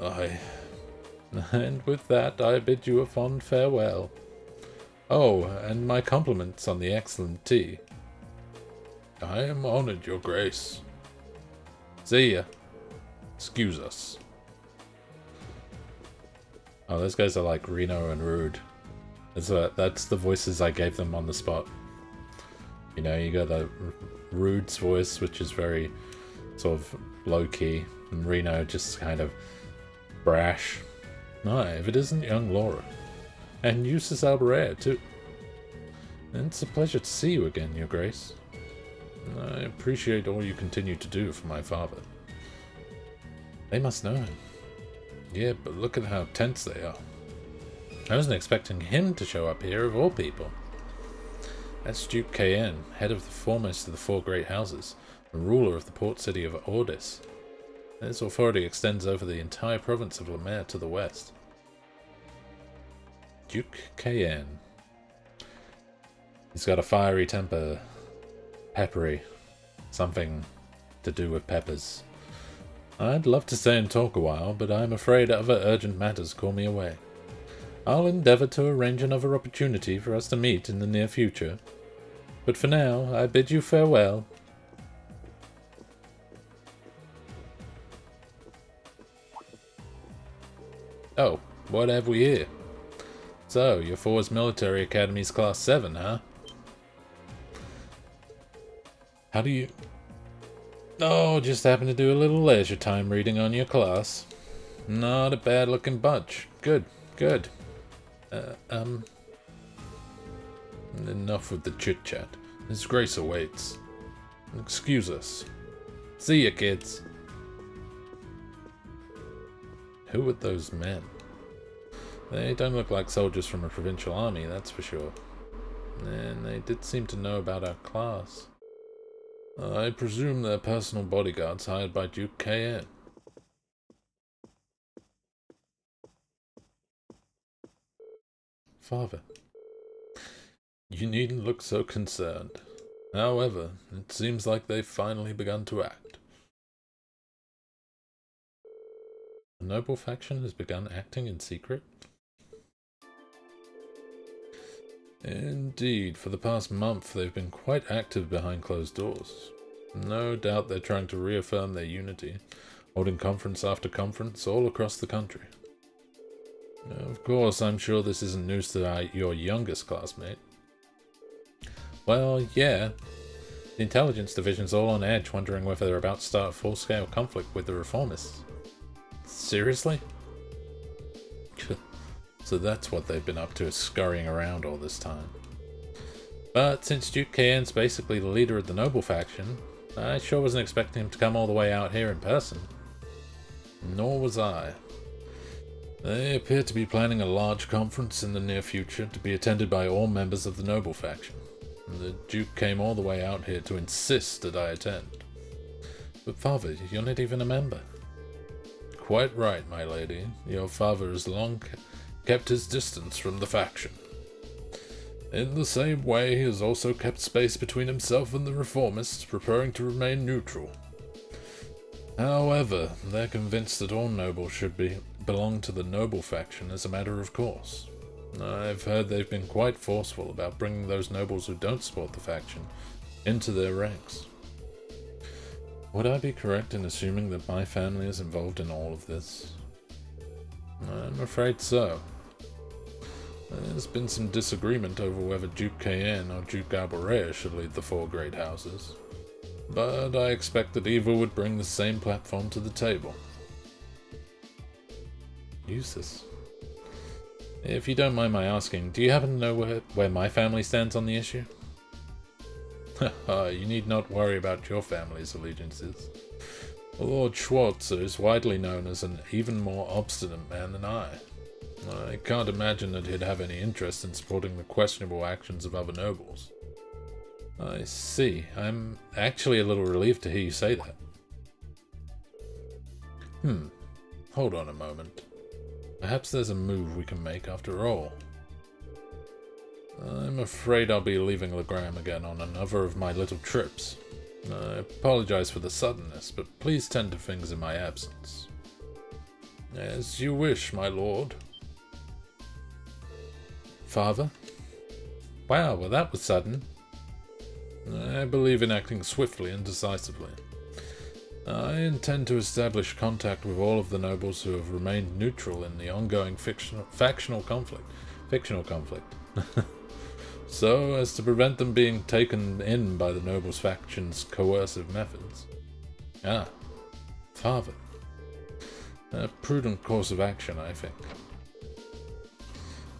Aye. And with that, I bid you a fond farewell. Oh, and my compliments on the excellent tea. I am honoured, Your Grace. See ya. Excuse us. Oh, those guys are like Reno and Rude. That's the voices I gave them on the spot. You know, you got the Rude's voice, which is very sort of low-key, and Reno just kind of brash. No, if it isn't young Laura. And Rufus Albarea, too. And it's a pleasure to see you again, Your Grace. I appreciate all you continue to do for my father. They must know him. Yeah, but look at how tense they are. I wasn't expecting him to show up here, of all people. That's Duke Cayenne, head of the foremost of the four great houses, and ruler of the port city of Ordis. His authority extends over the entire province of Lemaire to the west. Duke Cayenne. He's got a fiery temper. Peppery. Something to do with peppers. I'd love to stay and talk a while, but I'm afraid other urgent matters call me away. I'll endeavour to arrange another opportunity for us to meet in the near future. But for now, I bid you farewell. Oh, what have we here? So, your Four's Military Academy's Class 7, huh? How do you... Oh, just happened to do a little leisure time reading on your class. Not a bad-looking bunch. Good, good. Enough with the chit-chat. His Grace awaits. Excuse us. See ya, kids. Who are those men? They don't look like soldiers from a provincial army, that's for sure. And they did seem to know about our class. I presume they're personal bodyguards hired by Duke Cayenne. Father, you needn't look so concerned. However, it seems like they've finally begun to act. The noble faction has begun acting in secret? Indeed, for the past month they've been quite active behind closed doors. No doubt they're trying to reaffirm their unity, holding conference after conference all across the country. Of course, I'm sure this isn't news to your youngest classmate. Well, yeah. The intelligence division's all on edge, wondering whether they're about to start a full-scale conflict with the reformists. Seriously? So that's what they've been up to, is scurrying around all this time. But since Duke Cayenne's basically the leader of the noble faction, I sure wasn't expecting him to come all the way out here in person. Nor was I. They appear to be planning a large conference in the near future to be attended by all members of the noble faction. The Duke came all the way out here to insist that I attend. But Father, you're not even a member. Quite right, my lady. Your father has long kept his distance from the faction. In the same way, he has also kept space between himself and the reformists, preferring to remain neutral. However, they're convinced that all nobles should belong to the noble faction as a matter of course. I've heard they've been quite forceful about bringing those nobles who don't support the faction into their ranks. Would I be correct in assuming that my family is involved in all of this? I'm afraid so. There's been some disagreement over whether Duke Cayenne or Duke Albarea should lead the four great houses. But I expect that either would bring the same platform to the table. Eustace, If you don't mind my asking, do you happen to know where my family stands on the issue? You need not worry about your family's allegiances. Lord Schwartz is widely known as an even more obstinate man than I. I can't imagine that he'd have any interest in supporting the questionable actions of other nobles. I see. I'm actually a little relieved to hear you say that. Hold on a moment. Perhaps there's a move we can make after all. I'm afraid I'll be leaving Legram again on another of my little trips. I apologize for the suddenness, but please tend to things in my absence. As you wish, my lord. Father? Wow, well that was sudden. I believe in acting swiftly and decisively. I intend to establish contact with all of the nobles who have remained neutral in the ongoing fictional conflict. So as to prevent them being taken in by the nobles' faction's coercive methods. Ah, Father. A prudent course of action, I think.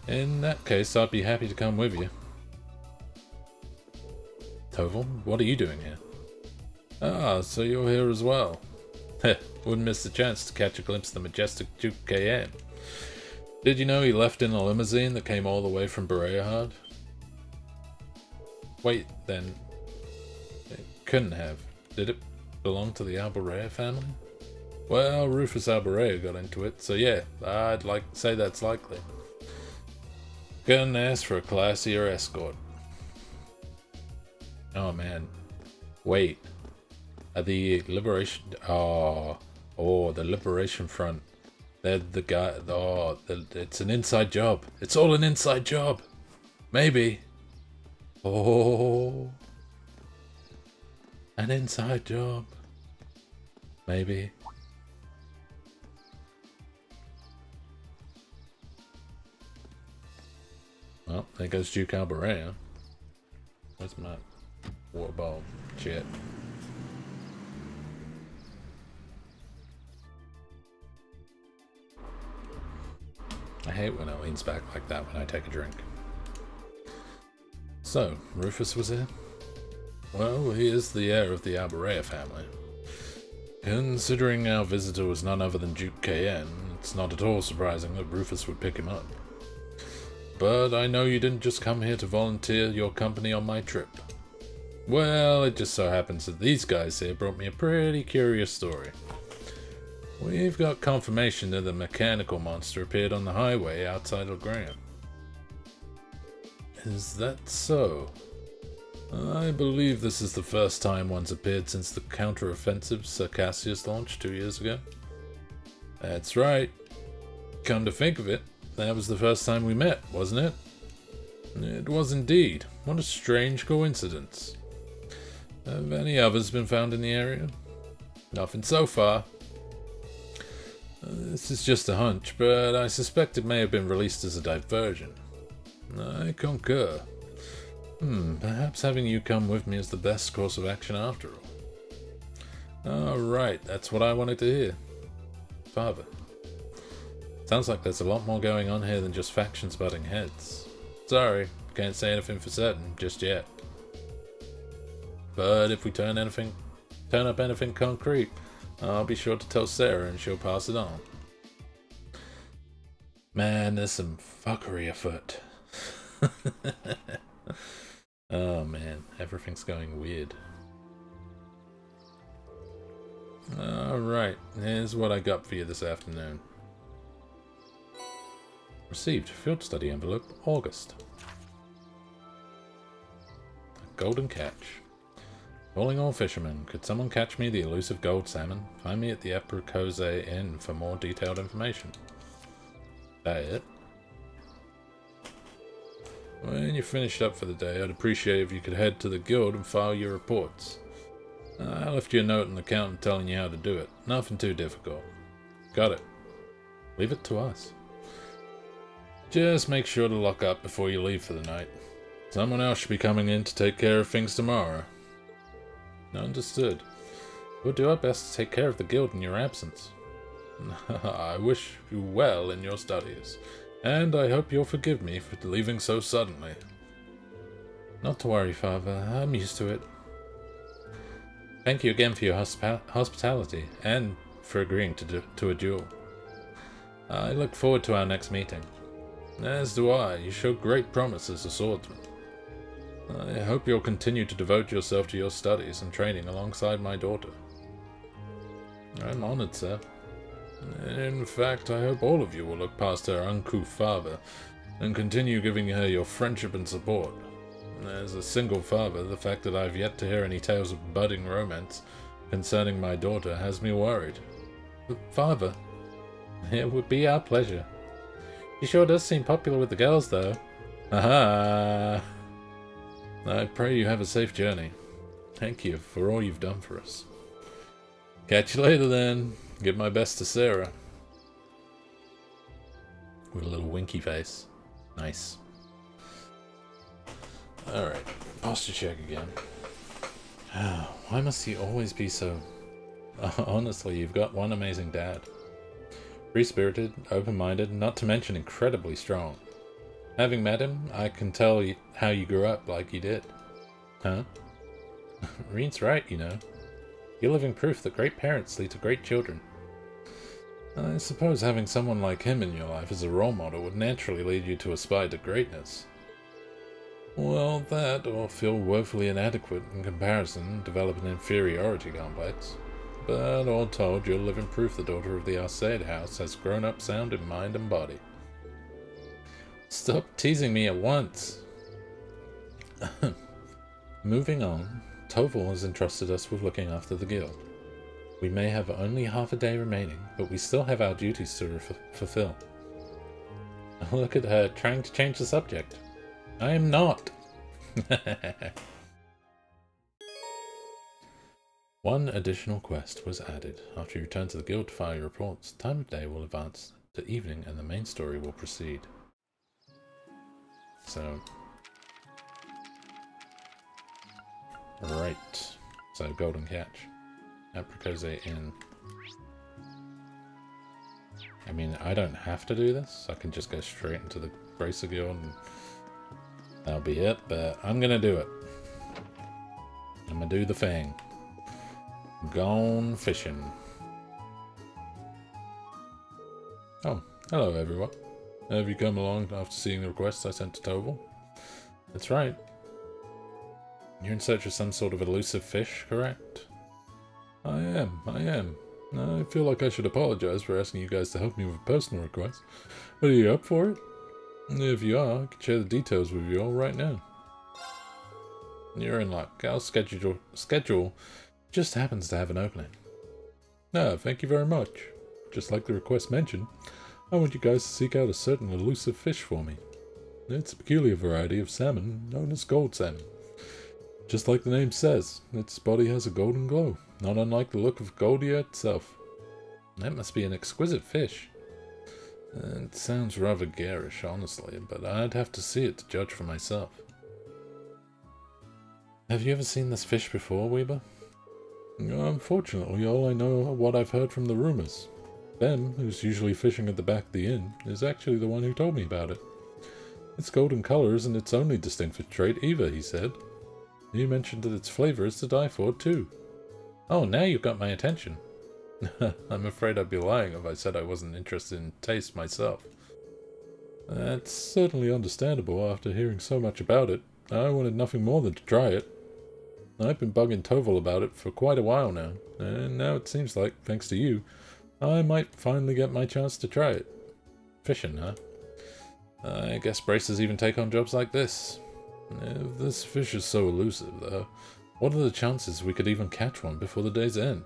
In that case, I'd be happy to come with you. Toval, what are you doing here? Ah, so you're here as well. Heh, wouldn't miss the chance to catch a glimpse of the majestic Duke Cayenne. Did you know he left in a limousine that came all the way from Bareahard? Wait, then. It couldn't have. Did it belong to the Alborea family? Well, Rufus Albarea got into it, so yeah, I'd like to say that's likely. Couldn't ask for a classier escort. Oh man. Wait. The Liberation Front. They're the guy. It's an inside job. It's all an inside job. Maybe. Oh. An inside job. Maybe. Well, there goes Duke Albarea. Where's my water bowl? Shit. I hate when it leans back like that when I take a drink. So, Rufus was here? Well, he is the heir of the Alborea family. Considering our visitor was none other than Duke Cayenne, it's not at all surprising that Rufus would pick him up. But I know you didn't just come here to volunteer your company on my trip. Well, it just so happens that these guys here brought me a pretty curious story. We've got confirmation that the mechanical monster appeared on the highway outside Legram. Is that so? I believe this is the first time one's appeared since the counter-offensive Circassius launched 2 years ago. That's right. Come to think of it, that was the first time we met, wasn't it? It was indeed. What a strange coincidence. Have any others been found in the area? Nothing so far. This is just a hunch, but I suspect it may have been released as a diversion. I concur. Perhaps having you come with me is the best course of action after all. Alright, that's what I wanted to hear. Father. Sounds like there's a lot more going on here than just factions butting heads. Sorry, can't say anything for certain just yet. But if we turn up anything concrete, I'll be sure to tell Sarah and she'll pass it on. Man, there's some fuckery afoot. Oh man, everything's going weird. Alright, here's what I got for you this afternoon. Received field study envelope, August. A golden catch. Calling all fishermen, could someone catch me the elusive gold salmon? Find me at the Aprikose Inn for more detailed information. That it? When you're finished up for the day, I'd appreciate if you could head to the guild and file your reports. I left you a note in the accountant telling you how to do it. Nothing too difficult. Got it. Leave it to us. Just make sure to lock up before you leave for the night. Someone else should be coming in to take care of things tomorrow. Understood. We'll do our best to take care of the guild in your absence. I wish you well in your studies. And I hope you'll forgive me for leaving so suddenly. Not to worry, Father. I'm used to it. Thank you again for your hospitality, and for agreeing to a duel. I look forward to our next meeting. As do I. You show great promise as a swordsman. I hope you'll continue to devote yourself to your studies and training alongside my daughter. I'm honored, sir. In fact, I hope all of you will look past her uncouth father and continue giving her your friendship and support. As a single father, the fact that I've yet to hear any tales of budding romance concerning my daughter has me worried. But Father, it would be our pleasure. She sure does seem popular with the girls, though. Aha! I pray you have a safe journey. Thank you for all you've done for us. Catch you later, then. Give my best to Sarah. With a little winky face. Nice. Alright, posture check again. Oh, why must he always be so... Honestly, you've got one amazing dad. Free-spirited, open-minded, not to mention incredibly strong. Having met him, I can tell how you grew up like you did. Huh? Rean's right, you know. You're living proof that great parents lead to great children. I suppose having someone like him in your life as a role model would naturally lead you to aspire to greatness. Well, that, or feel woefully inadequate in comparison, develop an inferiority complex. But all told, you're living proof the daughter of the Arseid house has grown up sound in mind and body. Stop teasing me at once! Moving on, Toval has entrusted us with looking after the guild. We may have only half a day remaining, but we still have our duties to fulfill. Look at her, trying to change the subject. I am not. 1 additional quest was added. After you return to the guild to file your reports, time of day will advance to evening and the main story will proceed. So. Right. So, Golden Catch. Aprikose Inn. I mean, I don't have to do this. I can just go straight into the Bracer Guild and that'll be it, but I'm gonna do it. I'm gonna do the thing. Gone fishing. Oh, hello everyone. Have you come along after seeing the requests I sent to Toval? That's right. You're in search of some sort of elusive fish, correct? I am. I feel like I should apologize for asking you guys to help me with a personal request. But are you up for it? If you are, I can share the details with you all right now. You're in luck. Our schedule just happens to have an opening. No, thank you very much. Just like the request mentioned, I want you guys to seek out a certain elusive fish for me. It's a peculiar variety of salmon known as gold salmon. Just like the name says, its body has a golden glow, not unlike the look of Goldia itself. That must be an exquisite fish. It sounds rather garish, honestly, but I'd have to see it to judge for myself. Have you ever seen this fish before, Weaver? Unfortunately, all I know are what I've heard from the rumors. Ben, who's usually fishing at the back of the inn, is actually the one who told me about it. Its golden color isn't its only distinctive trait either, he said. You mentioned that its flavor is to die for, too. Oh, now you've got my attention. I'm afraid I'd be lying if I said I wasn't interested in taste myself. That's certainly understandable after hearing so much about it. I wanted nothing more than to try it. I've been bugging Toval about it for quite a while now, and now it seems like, thanks to you, I might finally get my chance to try it. Fishing, huh? I guess bracers even take on jobs like this. If this fish is so elusive, though, what are the chances we could even catch one before the day's end?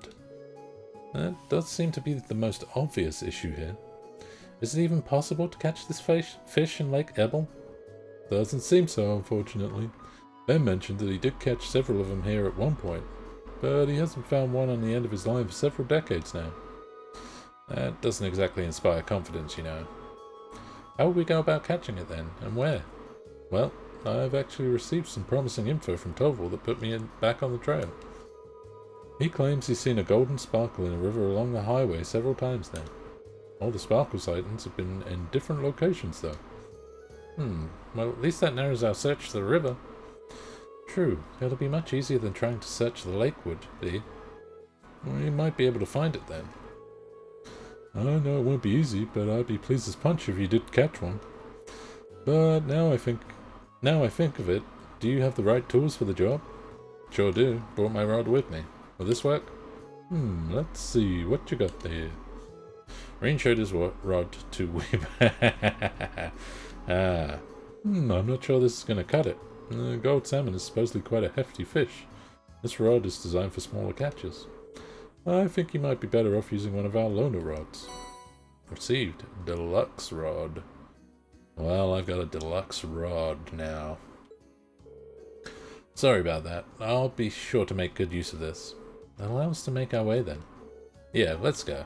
That does seem to be the most obvious issue here. Is it even possible to catch this fish in Lake Ebel? Doesn't seem so, unfortunately. Ben mentioned that he did catch several of them here at one point, but he hasn't found one on the end of his line for several decades now. That doesn't exactly inspire confidence, you know. How would we go about catching it then, and where? Well, I've actually received some promising info from Toval that put me back on the trail. He claims he's seen a golden sparkle in a river along the highway several times now. All the sparkles items have been in different locations, though. Well, at least that narrows our search to the river. True. It'll be much easier than trying to search the lake would be. We might be able to find it, then. I know it won't be easy, but I'd be pleased as punch if you did catch one. But now I think of it, do you have the right tools for the job? Sure do. Brought my rod with me. Will this work? Let's see what you got there. Rean showed his rod to Weaver. I'm not sure this is going to cut it. Gold salmon is supposedly quite a hefty fish. This rod is designed for smaller catches. I think you might be better off using one of our loaner rods. Received. Deluxe rod. Well, I've got a deluxe rod now. Sorry about that. I'll be sure to make good use of this. Allow us to make our way, then. Yeah, let's go.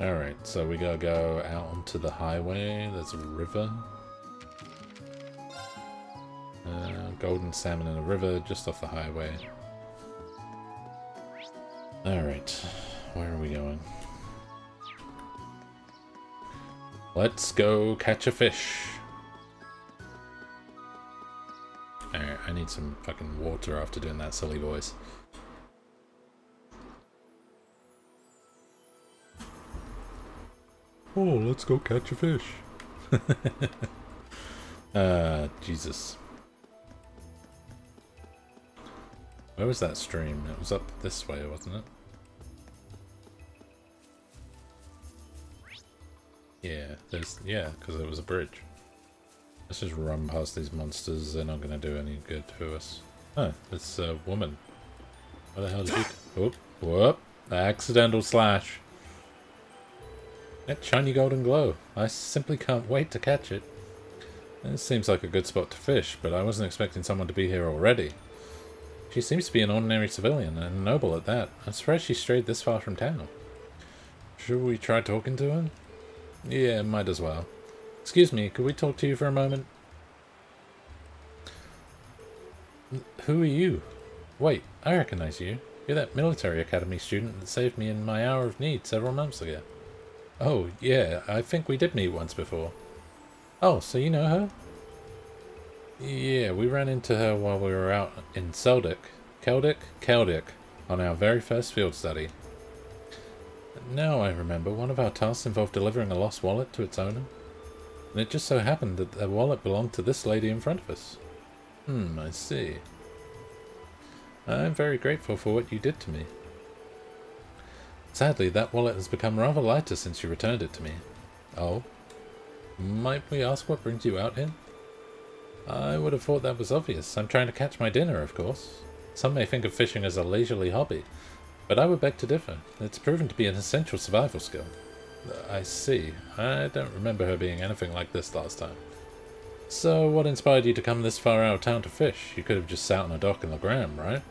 Alright, so we gotta go out onto the highway. There's a river. Golden salmon in a river just off the highway. Alright, where are we going? Let's go catch a fish! Alright, I need some fucking water after doing that silly voice. Oh, let's go catch a fish! Jesus. Where was that stream? It was up this way, wasn't it? Yeah, because there was a bridge. Let's just run past these monsters. They're not going to do any good to us. Oh, this woman. What the hell did you... Whoop, whoop. Accidental slash. That shiny golden glow. I simply can't wait to catch it. This seems like a good spot to fish, but I wasn't expecting someone to be here already. She seems to be an ordinary civilian, and noble at that. I'm surprised she strayed this far from town. Should we try talking to her? Yeah, might as well. Excuse me, could we talk to you for a moment? Who are you? Wait, I recognize you. You're that military academy student that saved me in my hour of need several months ago. Oh, yeah, I think we did meet once before. Oh, so you know her? Yeah, we ran into her while we were out in Celdic, on our very first field study. Now I remember, one of our tasks involved delivering a lost wallet to its owner. And it just so happened that the wallet belonged to this lady in front of us. I see. I'm very grateful for what you did to me. Sadly, that wallet has become rather lighter since you returned it to me. Oh? Might we ask what brings you out here? I would have thought that was obvious. I'm trying to catch my dinner, of course. Some may think of fishing as a leisurely hobby, but I would beg to differ. It's proven to be an essential survival skill. I see. I don't remember her being anything like this last time. So what inspired you to come this far out of town to fish? You could have just sat on a dock in Legram, right?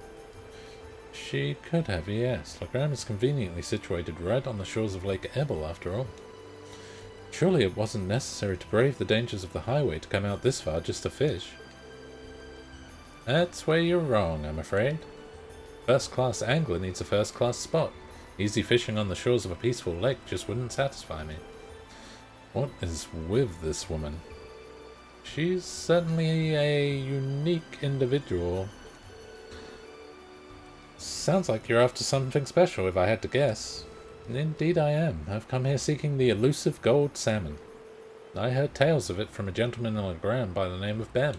She could have, yes. Legram is conveniently situated right on the shores of Lake Ebel, after all. Surely it wasn't necessary to brave the dangers of the highway to come out this far just to fish. That's where you're wrong, I'm afraid. First-class angler needs a first-class spot. Easy fishing on the shores of a peaceful lake just wouldn't satisfy me. What is with this woman? She's certainly a unique individual. Sounds like you're after something special, if I had to guess. Indeed I am. I've come here seeking the elusive gold salmon. I heard tales of it from a gentleman in Legram by the name of Ben,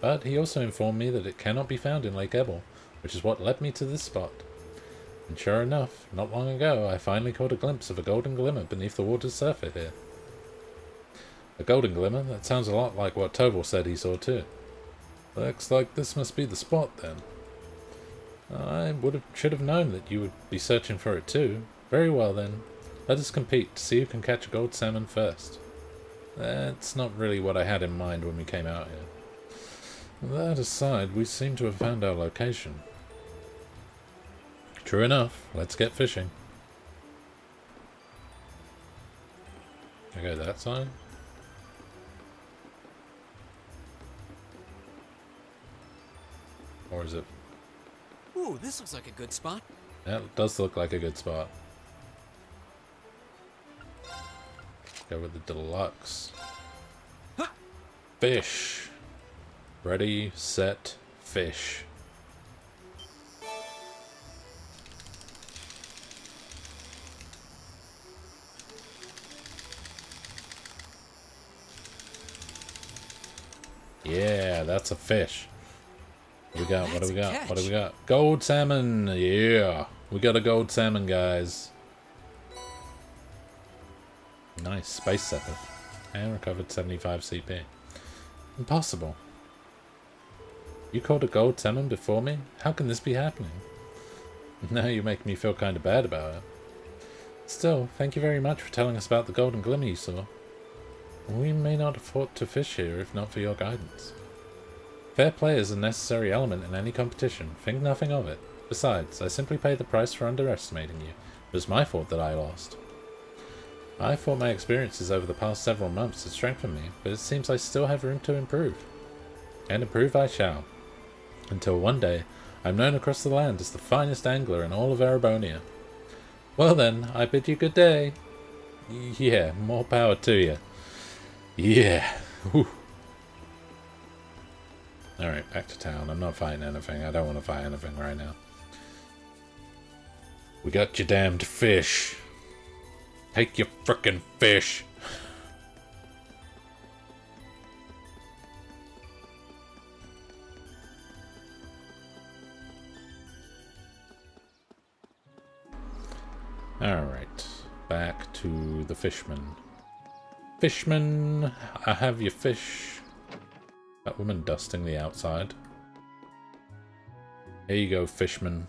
but he also informed me that it cannot be found in Lake Ebel, which is what led me to this spot. And sure enough, not long ago I finally caught a glimpse of a golden glimmer beneath the water's surface here. A golden glimmer? That sounds a lot like what Toval said he saw too. Looks like this must be the spot, then. I should have known that you would be searching for it too. Very well, then. Let us compete to see who can catch a gold salmon first. That's not really what I had in mind when we came out here. That aside, we seem to have found our location. True enough. Let's get fishing. I go that side. Or is it... Ooh, this looks like a good spot. That does look like a good spot. Go with the deluxe. Fish. Ready, set, fish. Yeah, that's a fish. What do we got? Gold salmon. Yeah, we got a gold salmon, guys. Nice. Space Sepeth. And recovered 75 CP. Impossible. You caught a gold salmon before me? How can this be happening? Now you make me feel kind of bad about it. Still, thank you very much for telling us about the golden glimmer you saw. We may not afford to fish here if not for your guidance. Fair play is a necessary element in any competition. Think nothing of it. Besides, I simply paid the price for underestimating you. It was my fault that I lost. I thought my experiences over the past several months had strengthened me, but it seems I still have room to improve. And improve I shall. Until one day, I'm known across the land as the finest angler in all of Erebonia. Well then, I bid you good day. Yeah, more power to you. Yeah. Alright, back to town. I'm not fighting anything. I don't want to fight anything right now. We got your damned fish. Take your frickin' fish. Alright, back to the fishman. Fishman, I have your fish. That woman dusting the outside. Here you go, fishman.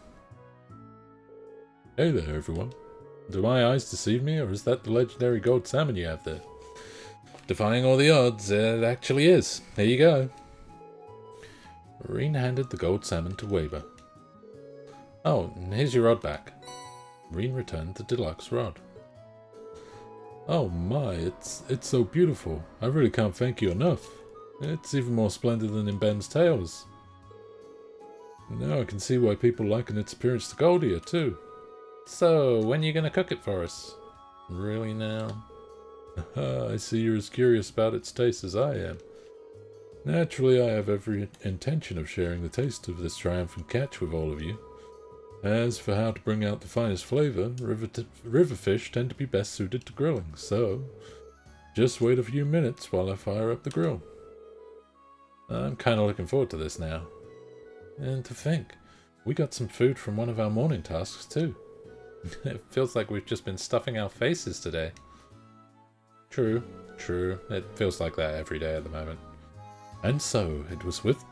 Hey there, everyone. Do my eyes deceive me, or is that the legendary gold salmon you have there? Defying all the odds, it actually is. Here you go. Rean handed the gold salmon to Weaver. Oh, and here's your rod back. Rean returned the deluxe rod. Oh my, it's so beautiful. I really can't thank you enough. It's even more splendid than in Ben's tales. Now I can see why people liken its appearance to Goldia too. So, when are you gonna cook it for us? Really now? I see you're as curious about its taste as I am. Naturally, I have every intention of sharing the taste of this triumphant catch with all of you. As for how to bring out the finest flavour, river fish tend to be best suited to grilling, so just wait a few minutes while I fire up the grill. I'm kind of looking forward to this now. And to think, we got some food from one of our morning tasks too. It feels like we've just been stuffing our faces today. True, true. It feels like that every day at the moment. And so, it was with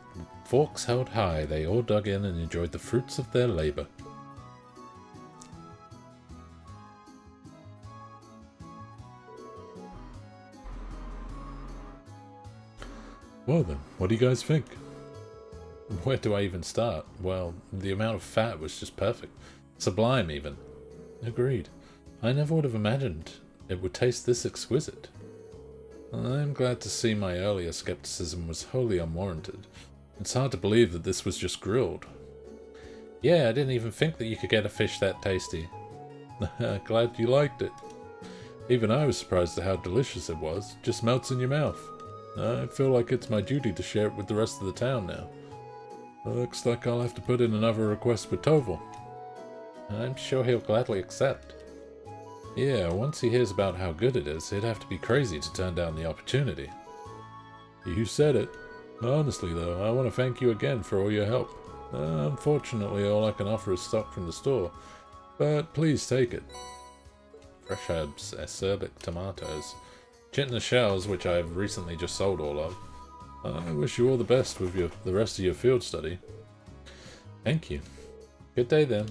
forks held high, they all dug in and enjoyed the fruits of their labour. Well then, what do you guys think? Where do I even start? Well, the amount of fat was just perfect. Sublime, even. Agreed. I never would have imagined it would taste this exquisite. I am glad to see my earlier skepticism was wholly unwarranted. It's hard to believe that this was just grilled. Yeah, I didn't even think that you could get a fish that tasty. Glad you liked it. Even I was surprised at how delicious it was. It just melts in your mouth. I feel like it's my duty to share it with the rest of the town now. Looks like I'll have to put in another request for Toval. I'm sure he'll gladly accept. Yeah, once he hears about how good it is, he'd have to be crazy to turn down the opportunity. You said it. Honestly though, I want to thank you again for all your help. Unfortunately, all I can offer is stock from the store, but please take it. Fresh herbs, acerbic tomatoes, chitna shells, which I've recently just sold all of. I wish you all the best with the rest of your field study. Thank you. Good day then.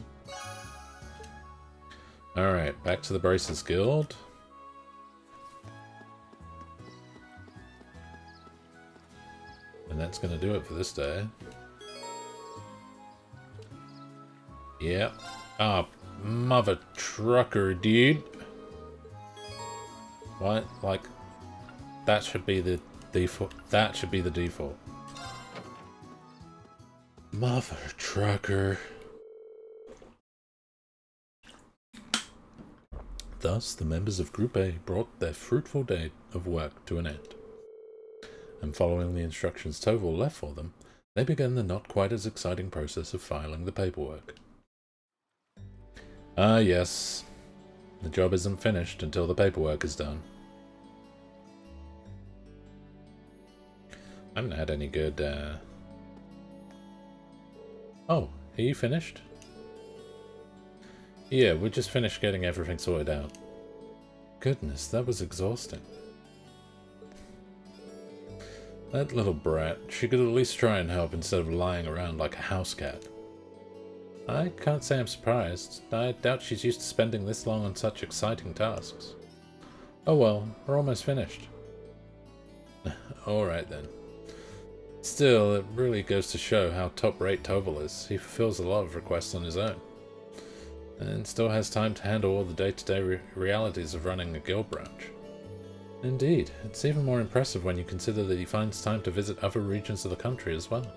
Alright, back to the Braces Guild. And that's going to do it for this day. Yep. Ah, oh, mother trucker, dude. What? Like, that should be the default. That should be the default. Mother trucker. Thus, the members of Group A brought their fruitful day of work to an end, and following the instructions Toval left for them, they began the not quite as exciting process of filing the paperwork. Ah yes, the job isn't finished until the paperwork is done. I haven't had any good, Oh, are you finished? Yeah, we just finished getting everything sorted out. Goodness, that was exhausting. That little brat, she could at least try and help instead of lying around like a house cat. I can't say I'm surprised. I doubt she's used to spending this long on such exciting tasks. Oh well, we're almost finished. Alright then. Still, it really goes to show how top-rate Toval is. He fulfills a lot of requests on his own, and still has time to handle all the day-to-day realities of running a guild branch. Indeed, it's even more impressive when you consider that he finds time to visit other regions of the country as well.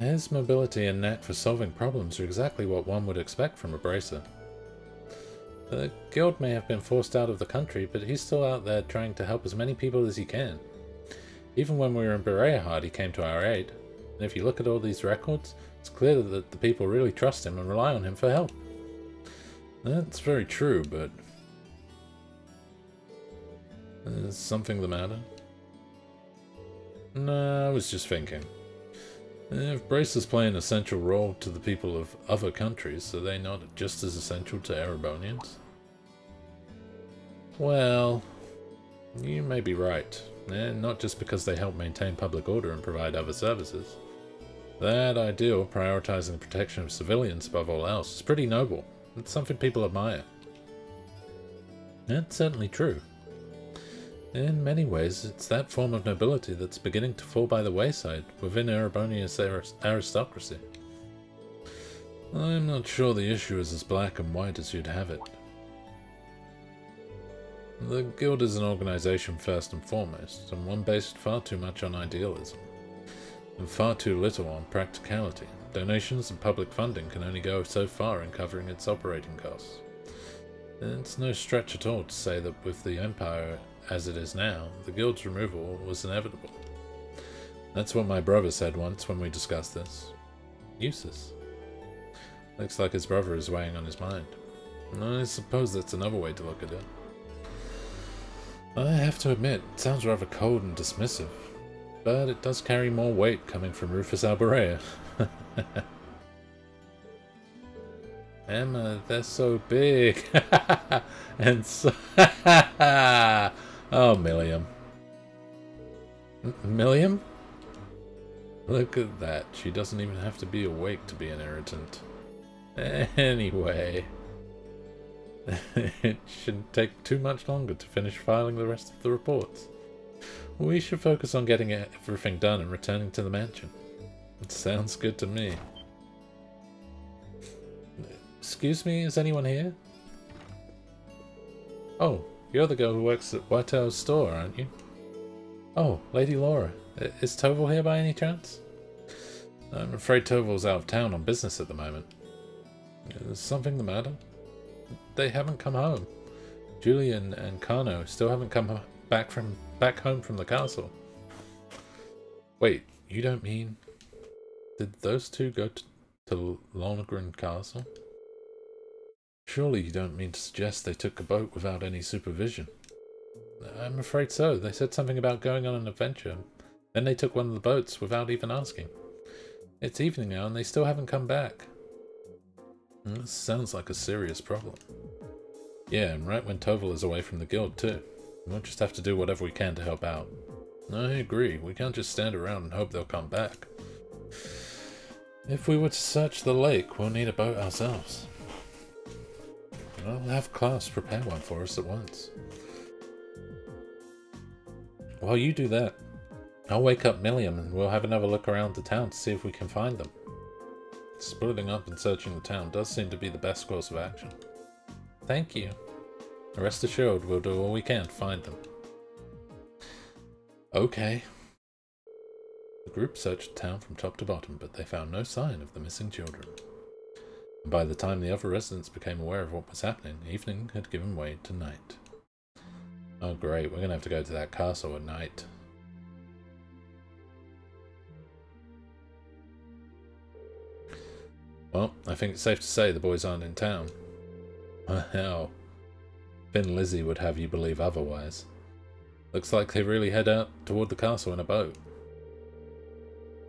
His mobility and knack for solving problems are exactly what one would expect from a bracer. The guild may have been forced out of the country, but he's still out there trying to help as many people as he can. Even when we were in Bareahard, he came to our aid, and if you look at all these records, it's clear that the people really trust him and rely on him for help. That's very true, but... is something the matter? Nah, I was just thinking. If bracers play an essential role to the people of other countries, are they not just as essential to Erebonians? Well, you may be right. And not just because they help maintain public order and provide other services. That ideal, prioritizing the protection of civilians above all else, is pretty noble. It's something people admire. That's certainly true. In many ways, it's that form of nobility that's beginning to fall by the wayside within Erebonia's aristocracy. I'm not sure the issue is as black and white as you'd have it. The Guild is an organization first and foremost, and one based far too much on idealism, and far too little on practicality. Donations and public funding can only go so far in covering its operating costs. And it's no stretch at all to say that with the Empire as it is now, the Guild's removal was inevitable. That's what my brother said once when we discussed this. Useless. Looks like his brother is weighing on his mind. I suppose that's another way to look at it. I have to admit, it sounds rather cold and dismissive, but it does carry more weight coming from Rufus Albarea. Emma, they're so big, and so oh, Millium. Millium? Look at that, she doesn't even have to be awake to be an irritant. Anyway... it shouldn't take too much longer to finish filing the rest of the reports. We should focus on getting everything done and returning to the mansion. It sounds good to me. Excuse me, is anyone here? Oh, you're the girl who works at Whitell's store, aren't you? Oh, Lady Laura. Is Toval here by any chance? I'm afraid Toval's out of town on business at the moment. Is something the matter? They haven't come home. Julian and Kano still haven't come back home from the castle. Wait, you don't mean... did those two go to Lohengrin Castle? Surely you don't mean to suggest they took a boat without any supervision. I'm afraid so. They said something about going on an adventure. Then they took one of the boats without even asking. It's evening now and they still haven't come back. This sounds like a serious problem. Yeah, and right when Toval is away from the guild too. We'll just have to do whatever we can to help out. I agree, we can't just stand around and hope they'll come back. If we were to search the lake, we'll need a boat ourselves. I'll have class prepare one for us at once. While you do that, I'll wake up Milliam and we'll have another look around the town to see if we can find them. Splitting up and searching the town does seem to be the best course of action. Thank you. Rest assured, we'll do all we can to find them. Okay. The group searched the town from top to bottom, but they found no sign of the missing children. By the time the other residents became aware of what was happening, evening had given way to night. Oh great, we're going to have to go to that castle at night. Well, I think it's safe to say the boys aren't in town. Wow. Thin Lizzie would have you believe otherwise. Looks like they really head out toward the castle in a boat.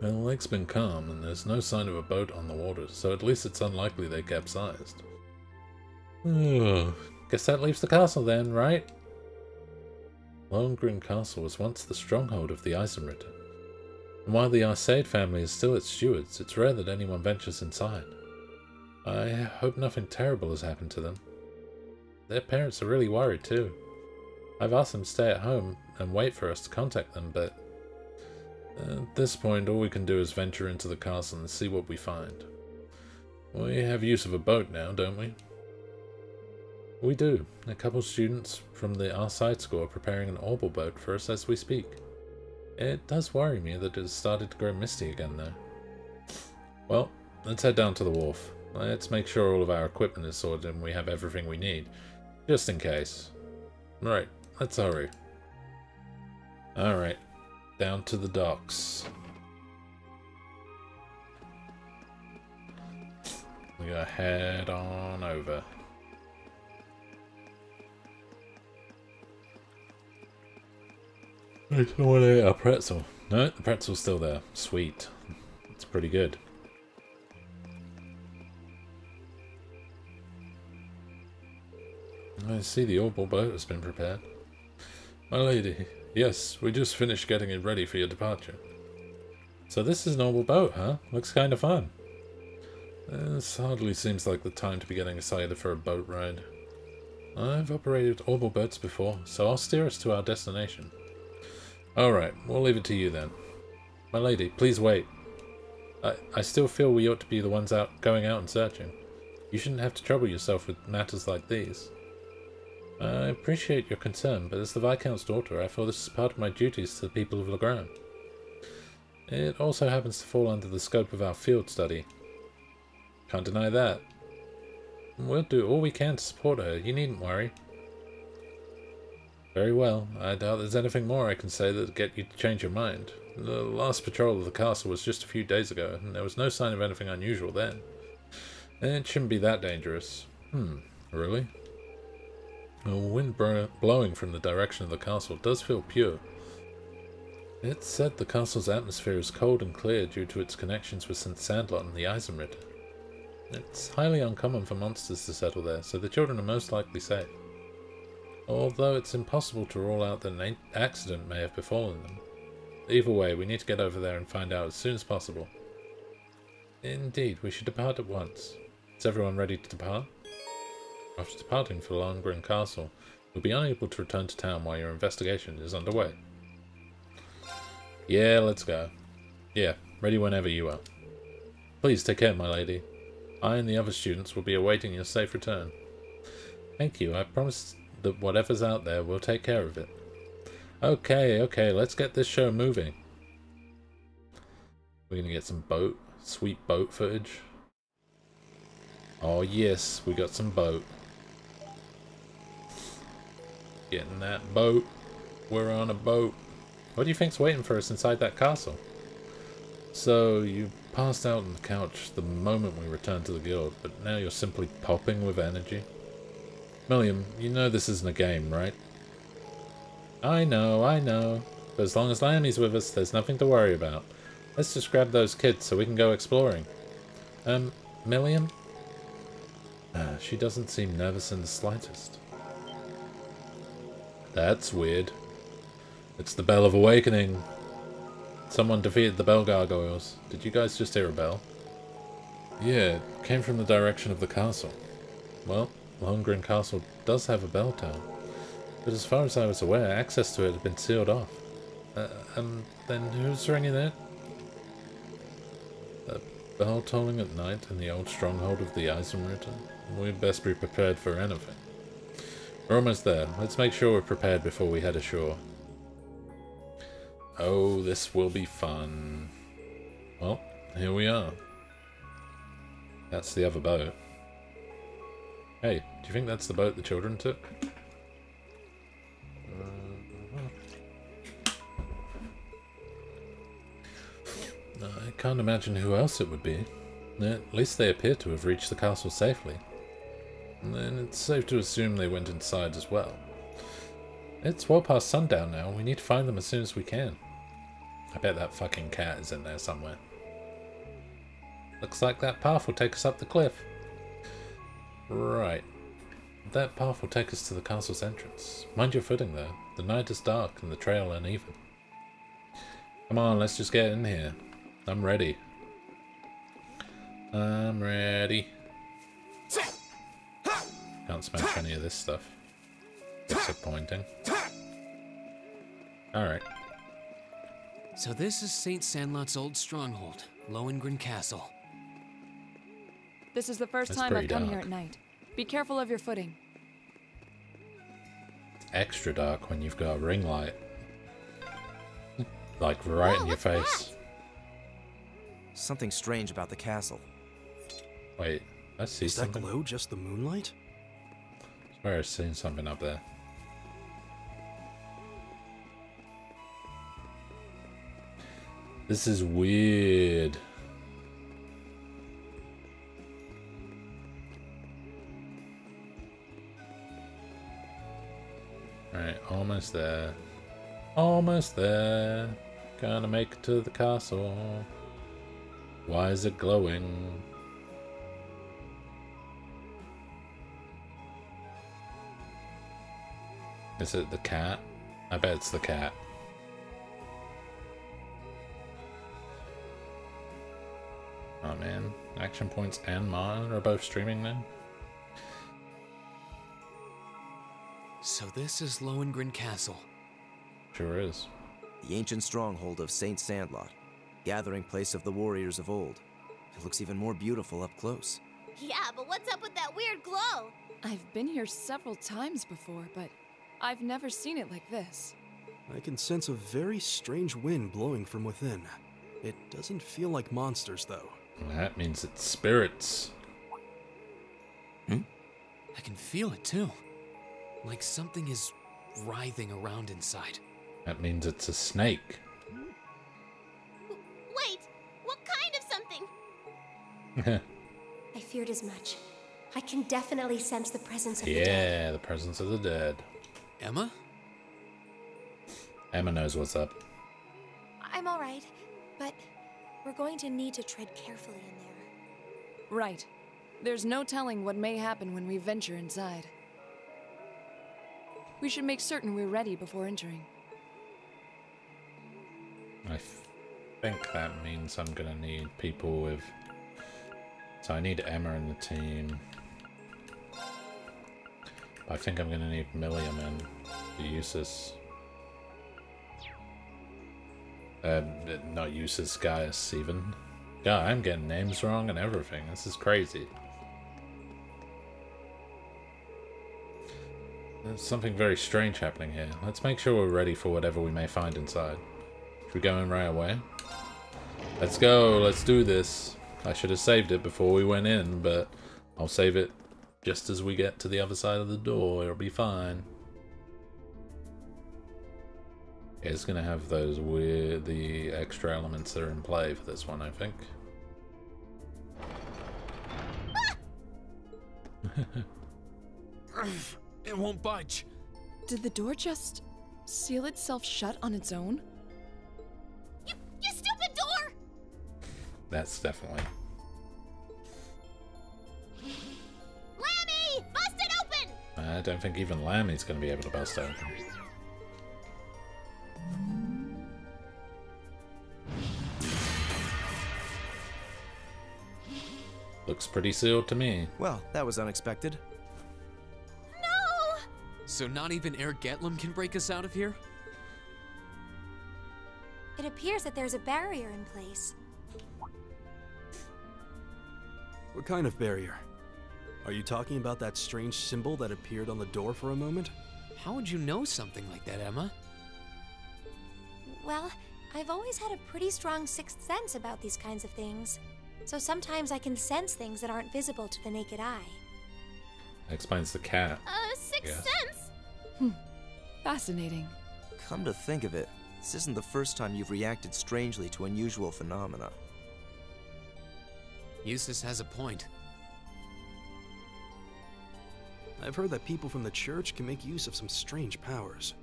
Well, the lake's been calm and there's no sign of a boat on the water, so at least it's unlikely they capsized. Ugh. Guess that leaves the castle then, right? Lohengrin Castle was once the stronghold of the Eisenritter, and while the Arseid family is still its stewards, it's rare that anyone ventures inside. I hope nothing terrible has happened to them. Their parents are really worried too. I've asked them to stay at home and wait for us to contact them, but at this point all we can do is venture into the castle and see what we find. We have use of a boat now, don't we? We do. A couple students from the Arseid school are preparing an Orbal boat for us as we speak. It does worry me that it has started to grow misty again though. Well, let's head down to the wharf. Let's make sure all of our equipment is sorted and we have everything we need, just in case. Right, let's hurry. Alright, down to the docks. We gotta head on over. I just want to eat a pretzel. No, the pretzel's still there. Sweet. It's pretty good. I see the Orbal boat has been prepared. My lady, yes, we just finished getting it ready for your departure. So this is an Orbal boat, huh? Looks kind of fun. This hardly seems like the time to be getting excited for a boat ride. I've operated Orbal boats before, so I'll steer us to our destination. Alright, we'll leave it to you then. My lady, please wait. I still feel we ought to be the ones going out and searching. You shouldn't have to trouble yourself with matters like these. I appreciate your concern, but as the Viscount's daughter, I feel this is part of my duties to the people of Legram. It also happens to fall under the scope of our field study. Can't deny that. We'll do all we can to support her, you needn't worry. Very well. I doubt there's anything more I can say that'll get you to change your mind. The last patrol of the castle was just a few days ago, and there was no sign of anything unusual then. It shouldn't be that dangerous. Really? The wind blowing from the direction of the castle does feel pure. It's said the castle's atmosphere is cold and clear due to its connections with St. Sandlot and the Eisenritter. It's highly uncommon for monsters to settle there, so the children are most likely safe. Although it's impossible to rule out that an accident may have befallen them. Either way, we need to get over there and find out as soon as possible. Indeed, we should depart at once. Is everyone ready to depart? After departing for Lohengrin Castle, you'll be unable to return to town while your investigation is underway. Yeah, let's go. Yeah, ready whenever you are. Please take care, my lady. I and the other students will be awaiting your safe return. Thank you, I promise that whatever's out there, we'll take care of it. Okay, let's get this show moving. We're gonna get some boat, sweet boat footage. Oh yes, we got some boat. Getting that boat. We're on a boat. What do you think's waiting for us inside that castle? So you passed out on the couch the moment we returned to the guild, but now you're simply popping with energy. Millium, you know this isn't a game, right? I know. But as long as Lammy's with us, there's nothing to worry about. Let's just grab those kids so we can go exploring. Millium? She doesn't seem nervous in the slightest. That's weird. It's the Bell of Awakening. Someone defeated the Bell Gargoyles. Did you guys just hear a bell? Yeah, it came from the direction of the castle. Well, Lohengrin Castle does have a bell tower, but as far as I was aware, access to it had been sealed off. Then who's ringing it? A bell tolling at night in the old stronghold of the Eisenritter? We'd best be prepared for anything. We're almost there. Let's make sure we're prepared before we head ashore. Oh, this will be fun. Well, here we are. That's the other boat. Hey, do you think that's the boat the children took? I can't imagine who else it would be. At least they appear to have reached the castle safely. And then it's safe to assume they went inside as well. It's well past sundown now. We need to find them as soon as we can. I bet that fucking cat is in there somewhere. Looks like that path will take us up the cliff. Right. That path will take us to the castle's entrance. Mind your footing though. The night is dark and the trail uneven. Come on, let's just get in here. I'm ready. I'm ready. Can't smash any of this stuff. Disappointing. Alright. So this is St. Sandlot's old stronghold, Lohengrin Castle. This is the first time I've come here at night. Be careful of your footing. It's extra dark when you've got a ring light. Like right in your face. Something strange about the castle. Wait, I see something. Is that glow just the moonlight? I swear I've seen something up there. This is weird. Alright, almost there. Almost there. Gonna make it to the castle. Why is it glowing? Is it the cat? I bet it's the cat. Oh man, Action Points and Mine are both streaming now. So this is Lohengrin Castle. Sure is. The ancient stronghold of St. Sandlot, gathering place of the warriors of old. It looks even more beautiful up close. Yeah, but what's up with that weird glow? I've been here several times before, but I've never seen it like this. I can sense a very strange wind blowing from within. It doesn't feel like monsters, though. Well, that means it's spirits. Hmm? I can feel it, too. Like something is writhing around inside. That means it's a snake. Wait! What kind of something? I feared as much. I can definitely sense the presence of the dead. Yeah, the presence of the dead. Emma? Emma knows what's up. I'm alright, but we're going to need to tread carefully in there. Right. There's no telling what may happen when we venture inside. We should make certain we're ready before entering. I think that means I'm gonna need people with... So I need Emma and the team. I think I'm going to need Millium and the Usus. Not Usus, Gaius even. Yeah, I'm getting names wrong and everything. This is crazy. There's something very strange happening here. Let's make sure we're ready for whatever we may find inside. Should we go in right away? Let's go. Let's do this. I should have saved it before we went in, but I'll save it. Just as we get to the other side of the door, it'll be fine. It's gonna have those weird, the extra elements that are in play for this one, I think. It won't budge. Did the door just seal itself shut on its own? You stupid door! That's definitely... I don't think even Lammy's going to be able to bust open. Looks pretty sealed to me. Well, that was unexpected. No! So not even Air Getlum can break us out of here? It appears that there's a barrier in place. What kind of barrier? Are you talking about that strange symbol that appeared on the door for a moment? How would you know something like that, Emma? Well, I've always had a pretty strong sixth sense about these kinds of things. So sometimes I can sense things that aren't visible to the naked eye. That explains the cat. Sixth sense? Hmm. Fascinating. Come to think of it, this isn't the first time you've reacted strangely to unusual phenomena. Eustace has a point. I've heard that people from the church can make use of some strange powers.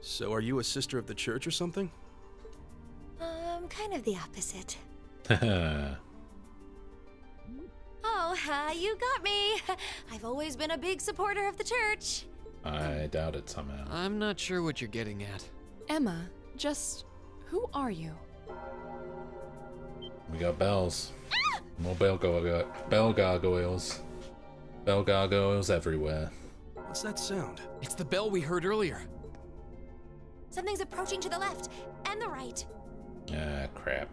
So are you a sister of the church or something? I'm kind of the opposite. You got me. I've always been a big supporter of the church. I doubt it somehow. I'm not sure what you're getting at. Emma, just who are you? We got bells. Ah! More bell gargoyles. Bell gargoyles everywhere. What's that sound? It's the bell we heard earlier. Something's approaching to the left and the right. Ah, crap.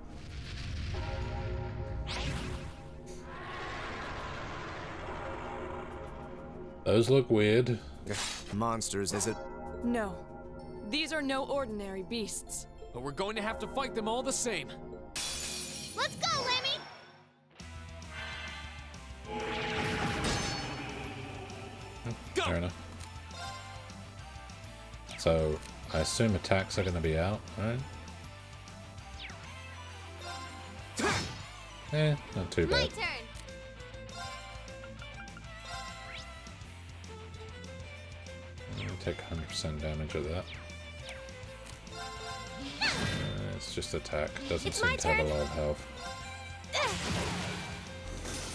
Those look weird. Monsters, is it? No. These are no ordinary beasts. But we're going to have to fight them all the same. Let's go, Lammy! Oh, go! Fair enough. So, I assume attacks are going to be out, right? Eh, not too bad. My turn! Take 100% damage of that. It's just attack. Doesn't seem to have a lot of health.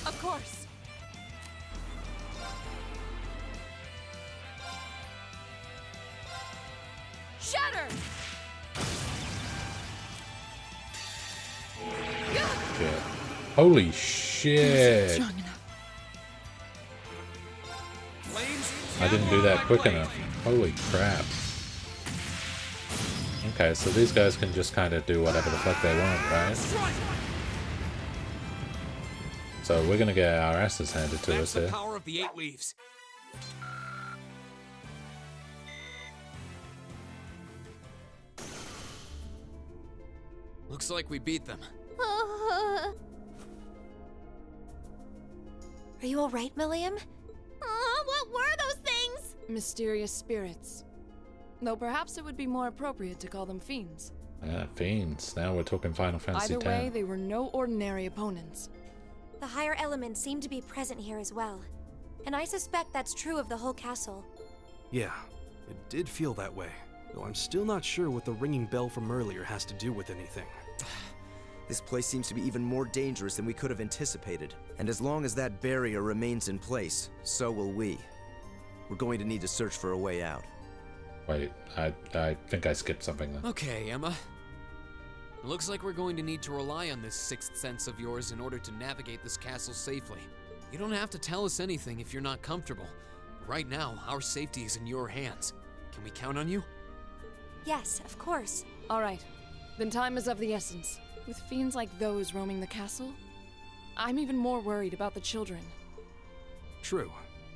Of course. Shatter. Shit. Holy shit! I didn't do that quick enough. Holy crap. Okay, so these guys can just kind of do whatever the fuck they want, right? So we're gonna get our asses handed to us here. Power of the 8 leaves. Looks like we beat them. Are you all right, Millium? What were those things? Mysterious spirits. Though perhaps it would be more appropriate to call them fiends. Ah, fiends. Now we're talking Final Fantasy X. Either way, they were no ordinary opponents. The higher elements seem to be present here as well. And I suspect that's true of the whole castle. Yeah, it did feel that way. Though I'm still not sure what the ringing bell from earlier has to do with anything. This place seems to be even more dangerous than we could have anticipated. And as long as that barrier remains in place, so will we. We're going to need to search for a way out. Wait, I think I skipped something then. Okay, Emma. Looks like we're going to need to rely on this sixth sense of yours in order to navigate this castle safely. You don't have to tell us anything if you're not comfortable. Right now, our safety is in your hands. Can we count on you? Yes, of course. All right. Then time is of the essence. With fiends like those roaming the castle, I'm even more worried about the children. True.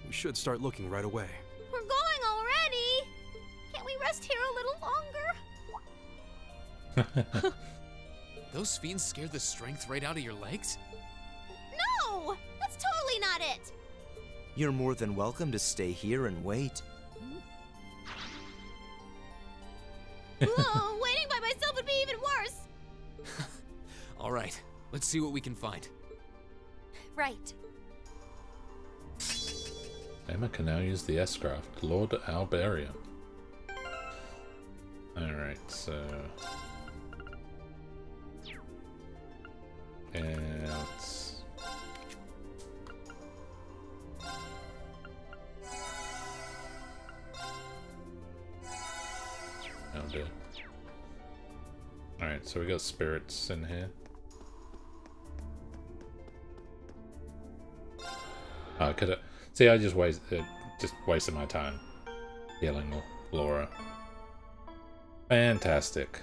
We should start looking right away. We're going already! Can't we rest here a little longer? Those fiends scared the strength right out of your legs? No! That's totally not it! You're more than welcome to stay here and wait. Whoa, waiting by myself would be even worse! All right, let's see what we can find. Right. Emma can now use the S-craft, Lord Albarea. All right, so let's oh dear. All right, so we got spirits in here. I could have, see, I just wasted my time yelling Laura. Fantastic.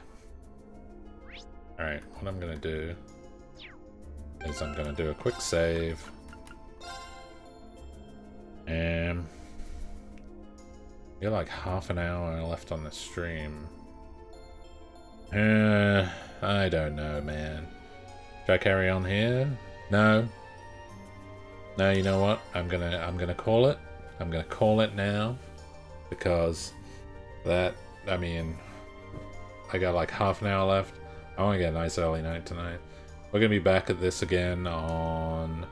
All right, what I'm gonna do is I'm gonna do a quick save. You're like half an hour left on the stream. I don't know, man. Should I carry on here? No. No, you know what? I'm gonna call it. I'm gonna call it now, because that, I mean, I got like half an hour left. I want to get a nice early night tonight. We're gonna be back at this again on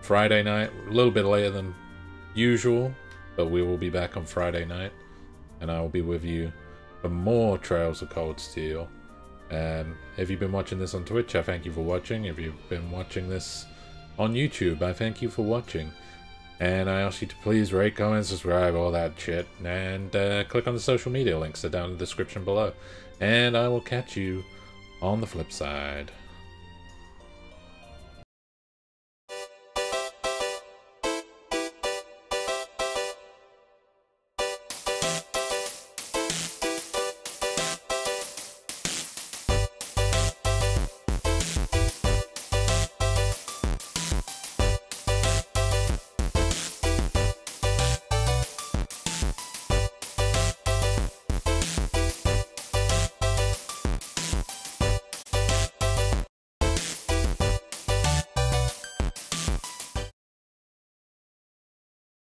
Friday night, a little bit later than usual, but we will be back on Friday night, and I will be with you for more Trails of Cold Steel. And if you've been watching this on Twitch, I thank you for watching. If you've been watching this on YouTube, I thank you for watching. And I ask you to please rate, comment, subscribe, all that shit. And click on the social media links. They're down in the description below. And I will catch you on the flip side.